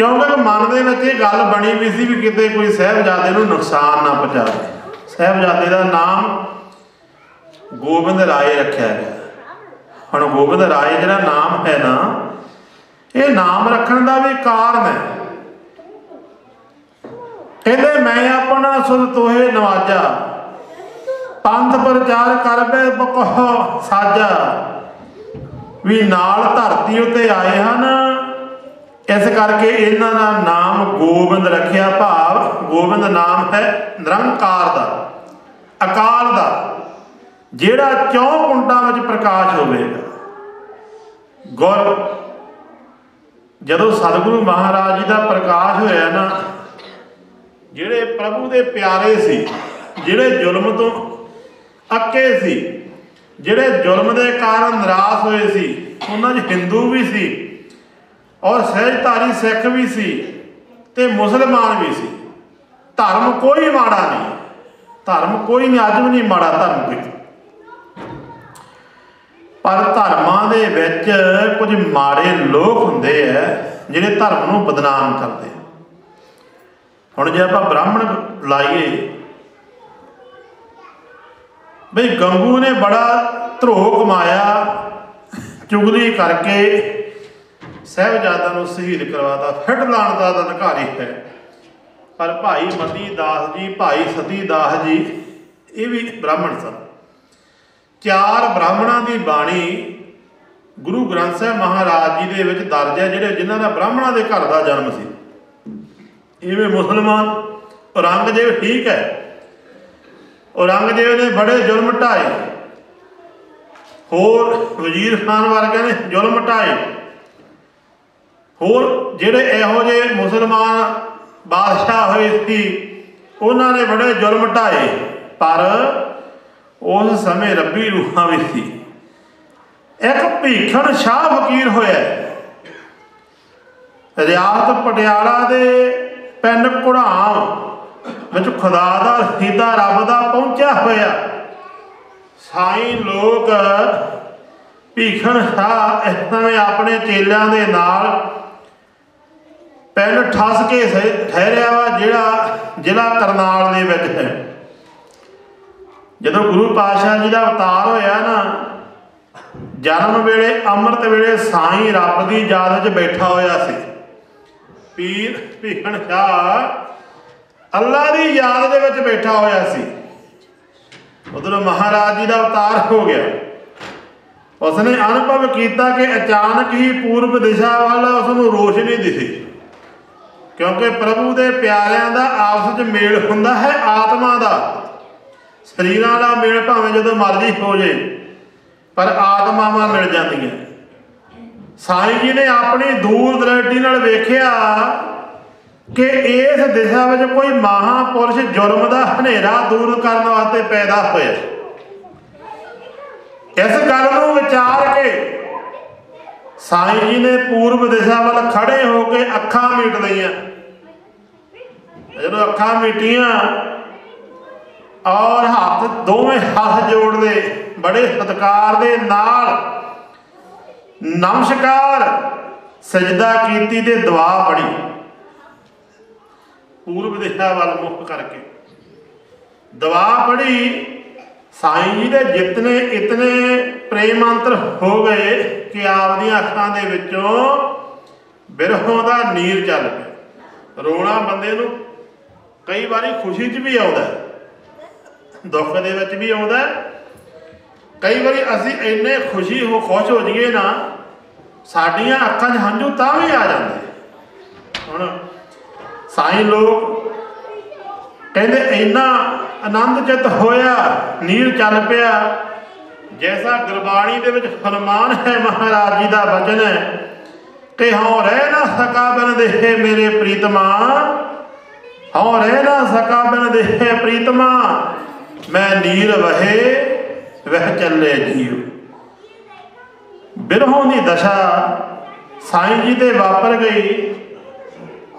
क्योंकि मन दे विच इह गल बणी भी सी भी किते कोई साहबजादे नूं नुकसान ना पहुंचावे। साहबजादे दा नाम गोबिंद राय रखा गया। हम गोबिंद राय जो नाम है ना ये नाम रखने का भी कारण है। कहते मैं अपना सुध तोहे नवाजा, पंथ प्रचार कर बे बकहो साजा, भी नाल धरती उत्ते आए हैं इस करके इन्हों का नाम गोबिंद रखिया। भाव गोबिंद नाम है निरंकार का, अकाल का, जेड़ा चौकुंटां विच प्रकाश होवेगा। गुर जदों सतगुरु महाराज जी का प्रकाश होया ना, जेड़े प्रभु दे प्यारे सी, जेड़े जुल्म तो अके सी, जेड़े जुल्म दे कारण निराश होए सी, उन्हां च हिंदू भी सी और सहजधारी सिख भी सी ते मुसलमान भी सी। धर्म कोई माड़ा नहीं, धर्म कोई नहीं, अज भी नहीं माड़ा धर्म कोई, पर धर्मां दे विच कुछ माड़े लोग हुंदे है जिहड़े धर्म नूं बदनाम करदे। हुण जे आपां ब्राह्मण लाइए बई गंगू ने बड़ा ध्रोह कमाया, चुगली करके साहबजादा नूं शहीद करवाता, फिट लाण दा अधिकारी है। पर भाई मती दास जी, भाई सती दास जी ये भी ब्राह्मण सन। चार ब्राह्मणों की बाणी गुरु ग्रंथ साहब महाराज जी के दर्ज है, जिहड़े जिन्हां दा ब्राह्मणों के घर का जन्म सी। इवें मुसलमान औरंगजेब ठीक है औरंगजेब ने बड़े जुल्म ढाए, होर वजीर खान वर्गिया ने जुल्म ढाए, होर जिहड़े इहो जिहे मुसलमान बादशाह हुए सी उन्होंने बड़े जुल्म ढाए। पर उस समय रबी रूहां भी सी। एक भीखण शाह फकीर होया, रियासत पटियाला दे पिंड घुड़ाम विच खुदा दा रसीदा रब दा पहुंचा होया साईं लोग भीखण शाह इस समय अपने चेलियां दे नाल पिंड ठस के ठहरिया वा जिहड़ा जिला करनाल दे विच है। जदों गुरु पातशाह जी का अवतार होया ना, जन्म वेले अमृत वेले साईं रब की याद च बैठा होया सी। पीर भीखण शाह अल्लाह की याद दे विच बैठा होया सी। उधर महाराज जी का अवतार हो गया। उसने अनुभव किया कि अचानक ही पूर्व दिशा वाल उसनूं रोशनी दिसी, क्योंकि प्रभु के प्यारियां दा आपस च मेल हुंदा है। आत्मा का शरीर का मेल भावें जदों मर्जी हो जाए पर आत्मावां मिल जांदियां। साईं जी ने अपनी दूर दृष्टि नाल वेखिया कि इस दिशा में कोई महापुरुष जुर्म का हनेरा दूर करने वास्ते पैदा होया। इस गल नूं विचार के साईं जी ने पूर्व दिशा वाल खड़े होके अखां मीट लईआं। जदों अखां मीटियां और हाथ दोवें हाथ जोड़दे बड़े सत्कार दे नाल नमस्कार सजदा कीती ते दुआ पड़ी पूर्व दिशा वाल मुख करके दुआ पड़ी। साईं जी दे जितने इतने प्रेमांतर हो गए कि आप दी अखां दे विचों बिरहों दा नीर चल पिया। रोना बंदे नूं कई बारी खुशी च भी आउंदा है, दुख दे विच भी आउंदा है। कई बार असी इन्ने खुशी हो खुश हो जाइए ना साडियां अखां च हंझू तां भी आ जाते। हुण साईं लोग कहंदे इन्ना आनंदचित होया, नीर चल पिया। जैसा गुरबाणी दे विच फरमान है, महाराज जी का वचन है कि हौं रह ना सका बिन देहे मेरे प्रीतमा, हौं रह ना सका बिन देहे प्रीतमा, मैं नीर वहे वह चले जीव। बिरहों की दशा साईं जी ते वापर गई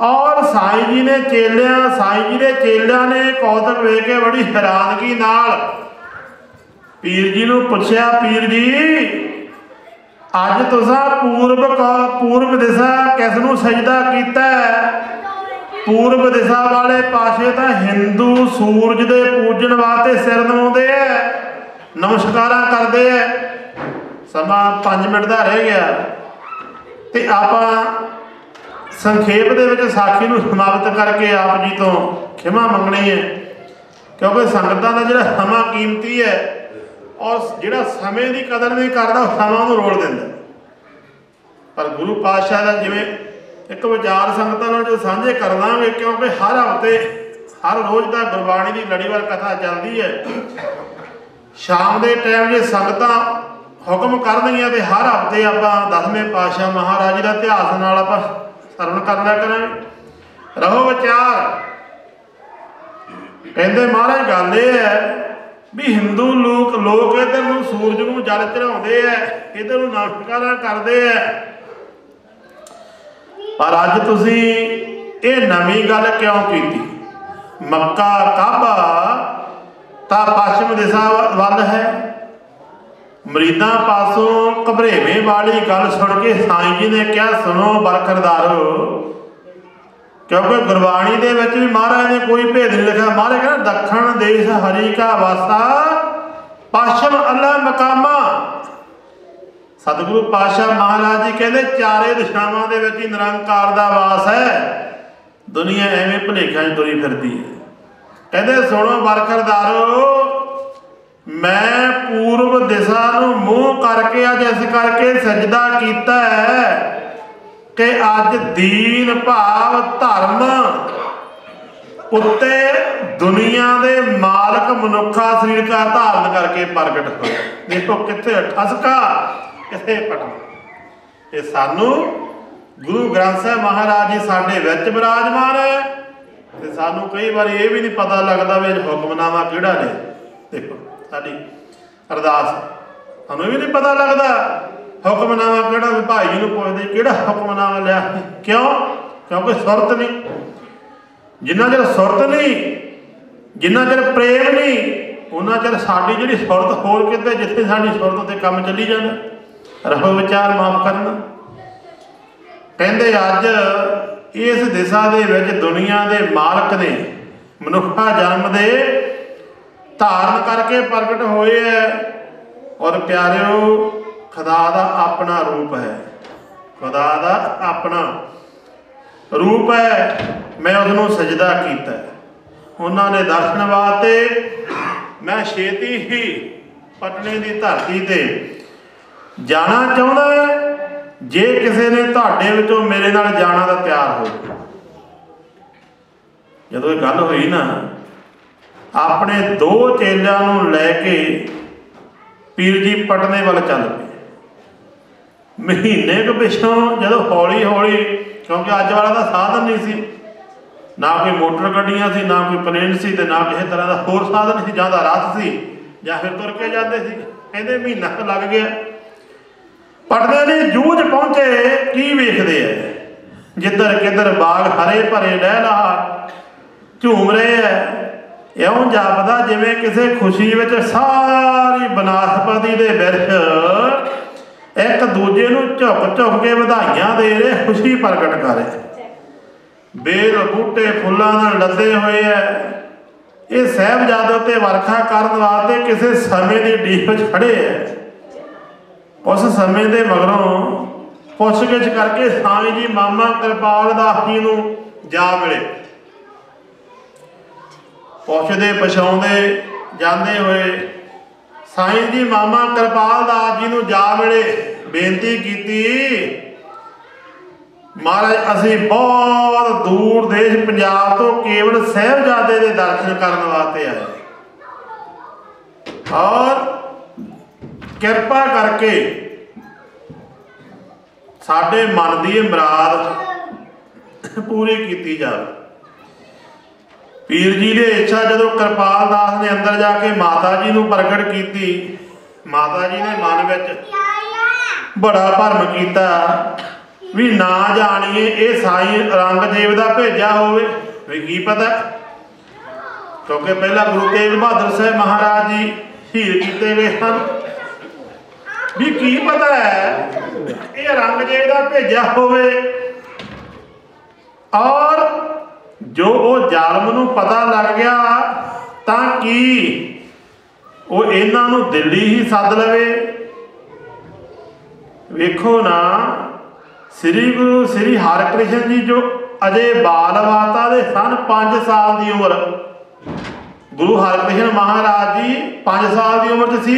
और साईं जी ने चेलिया साईं जी के चेलिया ने कौतक वे के बड़ी हैरानगी नाल पीर जी नूं पुछया, पीर जी अज तुसां पूर्व पूर्व दिशा किसनूं सजदा कीता है? पूर्व दिशा वाले पासे तां हिंदू सूरज के पूजन वास्ते सिर नवाउंदे आ, नमस्कार करते है। समा पाँच मिनट का रह गया तो आप संखेप के साखी को समाप्त करके आप जी तो खिमा मंगनी है, क्योंकि संगतां का जिहड़ा समा कीमती है और जिहड़ा समय की कदर नहीं करता समा नूं रोल दिंदा। पर गुरु पातशाह का जिवें एक विचार संगतां नाल जो सांझे कर लांगे, क्योंकि हर हफ्ते हर रोज़ का गुरबाणी की लड़ीवार कथा चलती है। शाम के टाइम जो संगत हुक्म कर देंगे तो हर हफ्ते आप दसवें पातशाह महाराज जी का इतिहास नाल आप सरवण कर लिया करेंगे। रहो विचार कहते महाराज गल यह है भी हिंदू लोग लोग इधर नूं सूरज को जल चढ़ाते हैं, इधर नमस्कार करते हैं। पर अज तुसी यह नवीं गल क्यों की? मक्का काबा ता पश्चिम दिशा वाल है। मरीदां पासों घबरेवें वाली गल सुन के साईं जी ने कहा, सुनो बरखरदारो, क्योंकि गुरबाणी दे विच भी महाराज ने कोई भेद नहीं लिखा। महाराज कहना दखण देश हरि का वासा, पश्चिम अल्लाह मकामा। सतगुरु पातशाह महाराज जी कहते चारे दिशावां दे विच ही निरंकार दा वास है, दुनिया एवें भुलेखां च तुरी फिरदी है। कहते सुनो बरखरदारो, मैं पूर्व दिशा नूं मूँह करके अज इस करके सजदा कीता है कि अज दीन भाव धर्म उत्ते दुनिया दे मालक मनुखा शरीर का धारण करके प्रगट हो। देखो किथे ठसका किथे पटना। ये सानू गुरु ग्रंथ साहब महाराज जी साडे विच विराजमान है ते सानू कई बार ये भी नहीं पता लगता भी हुक्मनामा किहड़ा ने। देखो साडी अरदास सानू भी नहीं पता लगता हुक्मनामा किहड़ा, भाई जी नूं पुछदे किहड़ा हुक्मनामा लिया, क्यों? क्योंकि सुरत नहीं, जिन्ना चर सुरत नहीं, जिन्ना चर प्रेम नहीं, उन्ना चर साडी जिहड़ी सुरत होर किते जिथे साडी सुरत ते काम चली जांदा। रहो विचार माफ करना। कहंदे अज इस दिशा दे विच दुनिया दे मालक ने मनुखा जन्म दे धारण करके प्रगट होए है और प्यारिओ खुदा दा अपना रूप है, खुदा दा अपना रूप है। मैं उसनों सजदा किया, उन्होंने दर्शन वास्ते मैं छेती ही पटने की धरती ते जाना चाहता है। जे किसी ने तुहाडे विचों मेरे नाल जाना तो तैयार हो। जदों गल हुई ना अपने दो चेलियां नूं लैके पीर जी पटने वाल चल पे। महीने के पिछों जदों हौली हौली, क्योंकि अज वाला तो साधन नहीं सी, ना कोई मोटर गड्डियां सी, ना कोई प्लेन सी, ना किसी तरह का होर साधन सी, ज्यादा रात सी या फिर तुर के जाते। कहते महीना लग गया पटदे ने जूझ पहुंचे की वेखते है, जिधर किधर बाग हरे भरे लहला झूम रहे है। इउं जापदा जिवें किसी खुशी विच सारी बनस्पति दे बिरछ एक दूजे नूं झुक झुक के वधाइयां दे रहे, खुशी प्रगट कर रहे। बेल बूटे फुल्लां नाल लदे होए है। ये साहिबजादे ते वरखा करन वास्ते किसी समय दी डीह विच खड़े है। उस समय दे मगरों पुछगिछ करके साईं जी मामा कृपाल दास जी नूं जा मिले। पुछदे पछाउंदे जांदे होए साईं जी मामा कृपाल दास जी नूं जा मिले, बेनती कीती, महाराज असी बहुत दूर देश पंजाब तो केवल साहिबजादे दे दर्शन करन वास्ते आए और कृपा करके साडे मन दी मुराद पूरी कीती जावे। पीर जी ने इच्छा जदों कृपाल दास ने अंदर जाके माता जी नूं प्रगट की, माता जी ने मन विच बड़ा भरम किया भी ना जाणीए ये साईं औरंगजेब दा भेजा होवे, वी की पता। क्योंकि पहला गुरु तेग बहादुर साहब महाराज जी हीर किए गए सन, भी की पता है ये औरंगजेब दा भेजा होवे। और जो वो जालम नूं पता लग गया तो कि वो इन्हां नूं दिल्ली ही सद लवे। वेखो ना श्री गुरु श्री हरकृष्ण जी जो अजे बाल माता दे सन, पाँच साल की उम्र गुरु हरकृष्ण महाराज जी पाँच साल की उम्र च सी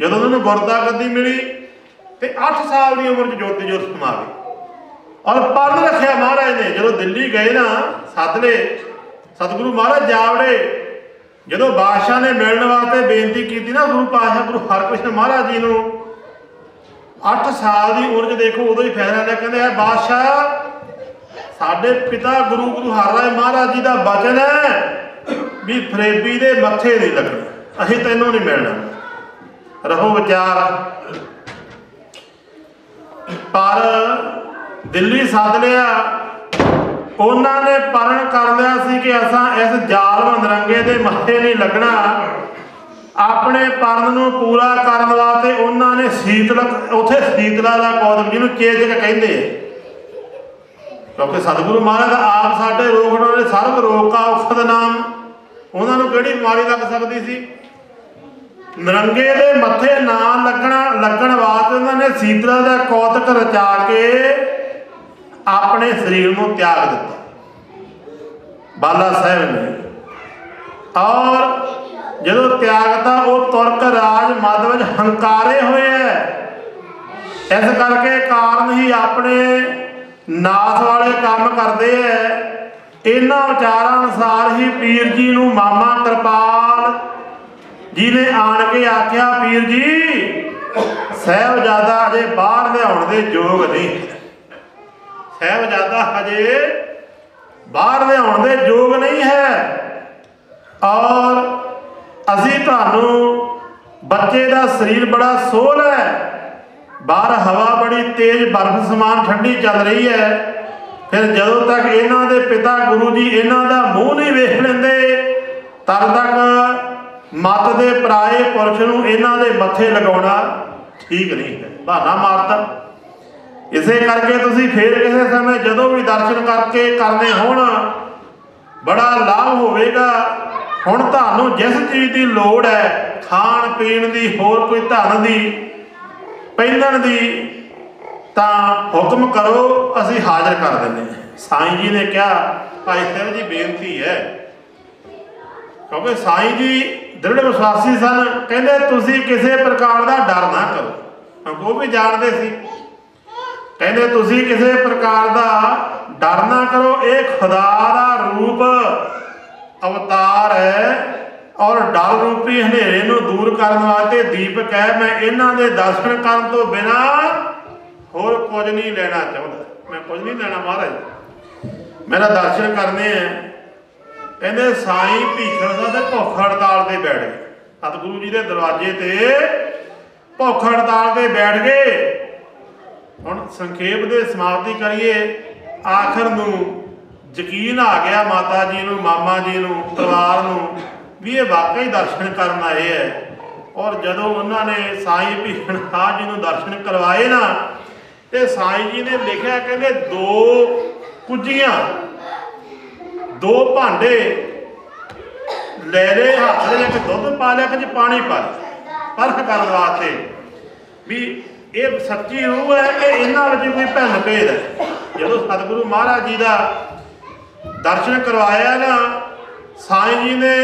जदों उन्होंने गुरदा गद्दी मिली, तो अठ साल की उम्र च जोती जोत समा गई और पढ़ रखिया महाराज ने। जो दिल्ली गए ना सदले सतगुरु महाराज जावड़े, जो बादशाह ने मिलने वास्ते बेनती की ना गुरु पातशाह गुरु हरकृष्ण महाराज जी नूं, अठ साल की उम्र देखो उदों ही फैसला ले कहंदे आ बादशाह साडे पिता गुरु गुरु हर राय महाराज जी का वचन है भी फरेबी दे मत्थे नहीं लगना, असीं तैनूं नहीं मिलना। रहो विचार। पर दिल्ली सद लिया उन्होंने परण कर लिया सी कि असां इस जालम नरंगे दे मत्थे नहीं लगना। अपने परण नूं पूरा करन वास्ते उन्होंने शीतला उत्थे शीतला दा कौतब जिहनूं चेतक कहंदे, क्योंकि सतगुरु महाराज आप साडे रोग टोले सर्व रोग का औषध नाम, उन्होंने किहड़ी बीमारी लग सकती सी? नरंगे दे मत्थे ना लगना लगन वास्ते उन्होंने शीतला दा कौतक रचा के अपने शरीर को त्याग दिता बाला साहब ने। और जो त्यागता वो तुर्क राज मद हंकारे हुए है, इस करके कारण ही अपने नाश वाले काम करते है। इन्हां विचारां अनुसार ही पीर जी नूं मामा कृपाल जी ने आण के आख्या, पीर जी साहिबजादा अजे बाहर लिआउण दे योग नहीं, साहिबजादा अजे बाहर लिआउण दे योग नहीं है और असीं तुहानूं बच्चे का शरीर बड़ा सोल है, बाहर हवा बड़ी तेज बर्फ समान ठंडी चल रही है, फिर जदों तक इन्हां दे पिता गुरु जी इन्हां दा मूँह नहीं वेख लैंदे तद तक मत दे पराए पुरश नूं इन्हां दे मत्थे लगाउणा ठीक नहीं है, बहाना मारता। इसे करके तुसीं फिर किसी समय जदों भी दर्शन करके करने होण बड़ा लाभ होवेगा। हुण तुहानूं जिस चीज़ की लोड़ है, खाण पीण की, होर कोई धन की, पहनण दी, तां हुक्म करो असीं हाजिर कर देंगे। साईं जी ने कहा भाई साहब जी बेनती है, क्योंकि साईं जी दृढ़ विश्वासी सन, कहंदे तुसीं किसी प्रकार का डर ना करो, क्योंकि वो भी जानते सी, कहंदे तुसीं किसी प्रकार का डर ना करो, ये खुदा का रूप अवतार है और डर रूपी हनेरे नूं दूर करने वास्ते दीपक है। मैं इन्हां दे दर्शन करन तो बिना होर कुछ नहीं लेना चाहता, मैं कुछ नहीं लेना महाराज, मेरा दर्शन करने हैं। कहते साईं भीखण साहब भुख हड़ताल से बैठ गए, सतगुरु जी के दरवाजे से भुख हड़ताल से बैठ गए। हुण संखेप दे समाप्ति करिए। आखिर नूं यकीन आ गया माता जी नूं, मामा जी नूं, परिवार नूं भी ये वाकई दर्शन करना आए है। और जदों उन्होंने साईं भीखण साहब जी ने दर्शन करवाए ना, तो साईं जी ने लिखा कहते दो कुजियां दो भांडे ले ले, हाथ में एक दुध पा लिया, कुछ पानी पा लिया, परख करने वास्ते भी ये सच्ची रूह है कि इन्हां विच कोई भिन्न भेद है। जदों सतगुरु महाराज जी का दर्शन करवाया ना, साईं जी ने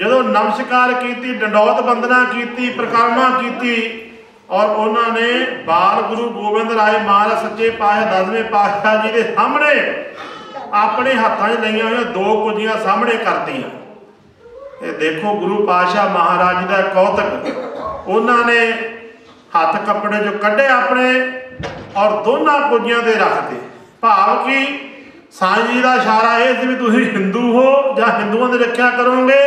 जदों नमस्कार की, डंडौत बंदना की, परिक्रमा की, और उन्होंने बाल गुरु गोबिंद राय महाराज सच्चे पातशाह दसवें पातशाह जी के सामने अपने हाथों लईआं होईआं दो कुजियां सामने करतीआं। देखो गुरु पातशाह महाराज जी का कौतक, उन्होंने हथ कपड़े चों कढे अपने और दोनों कुजियां ते रखते, भाव कि साईं जी का इशारा यह सी भी तुसीं हिंदू हो जां हिंदुओं की रक्षा करोगे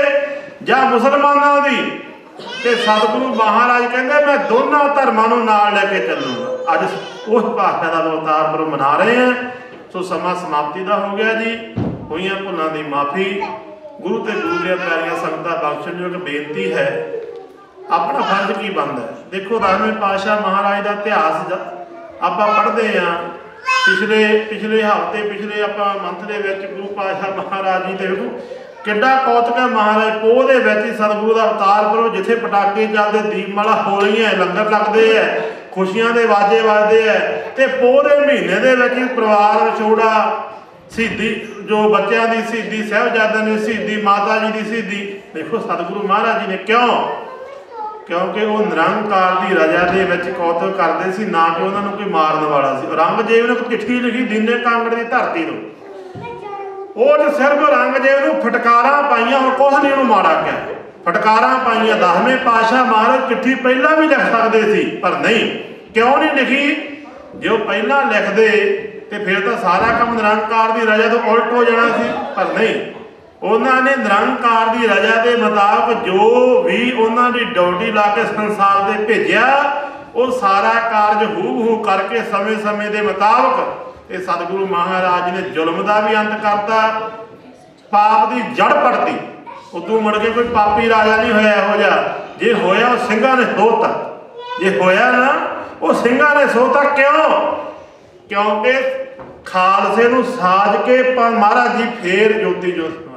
जां मुसलमानों की। तो सतगुरु महाराज कहते मैं दोनों धर्मों को नाल लेके चलूँगा। अज उस भाषा का अवतार पर्व मना रहे हैं। सो समा समाप्ति का हो गया जी, होईआं भुलां दी माफ़ी। गुरु ते गुरु दीआं प्यारियां संगतां बख्शणयोग बेनती है, अपना फर्ज की बनदा है। देखो दसवें पातशाह महाराज का इतिहास आपां पढ़दे हां, पिछले पिछले हफ्ते पिछले अपना मंथ के गुरु पातशाह महाराज जी देखो कि कौतक है। महाराज पोह के सतगुरु का अवतार पर्व जिथे पटाके चलते, दीपमाला हो रही है, लंगर लगते है, खुशियां के वाजे बजते हैं, तो पोह के महीने के परिवार विछोड़ा, शहीदी जो बच्चों की शहीदी, साहिबजादे की शहीदी, माता जी की शहीदी। देखो सतगुरु महाराज जी ने क्यों, क्योंकि वो निरंकार की रजा के कौतक करते सी, ना कि उन्होंने कोई मारन वाला सी। औरंगजेब ने चिट्ठी लिखी दीने कांगड़ की धरती को, वो तो सिर्फ औरंगजेब को फटकारा पाइया, और कुछ नहीं उन्होंने माड़ा क्या फटकारा पाइया। दसवें पातशाह महाराज चिट्ठी पहला भी लिख सकते सी, पर नहीं, क्यों नहीं लिखी? जो पहला लिखते तो फिर तो सारा काम निरंकार की रजा तो उल्ट हो जाना सी, पर नहीं, उन्होंने निरंकार की रजा के मुताबिक जो भी उन्होंने ड्यूटी ला के संसार से भेजा, वो सारा कार्य हूबहू करके समय समय के मुताबिक। सतगुरु महाराज ने जुल्म का भी अंत करता, पाप की जड़ पड़ती, उदू मुड़ के कोई पापी राजा नहीं होया। हो जा जे होया वो सिंघां ने सोता, जे होया ना वो सिंघां ने सोता। क्यों? क्योंकि खालसे नूं साज के महाराज जी फेर ज्योति जो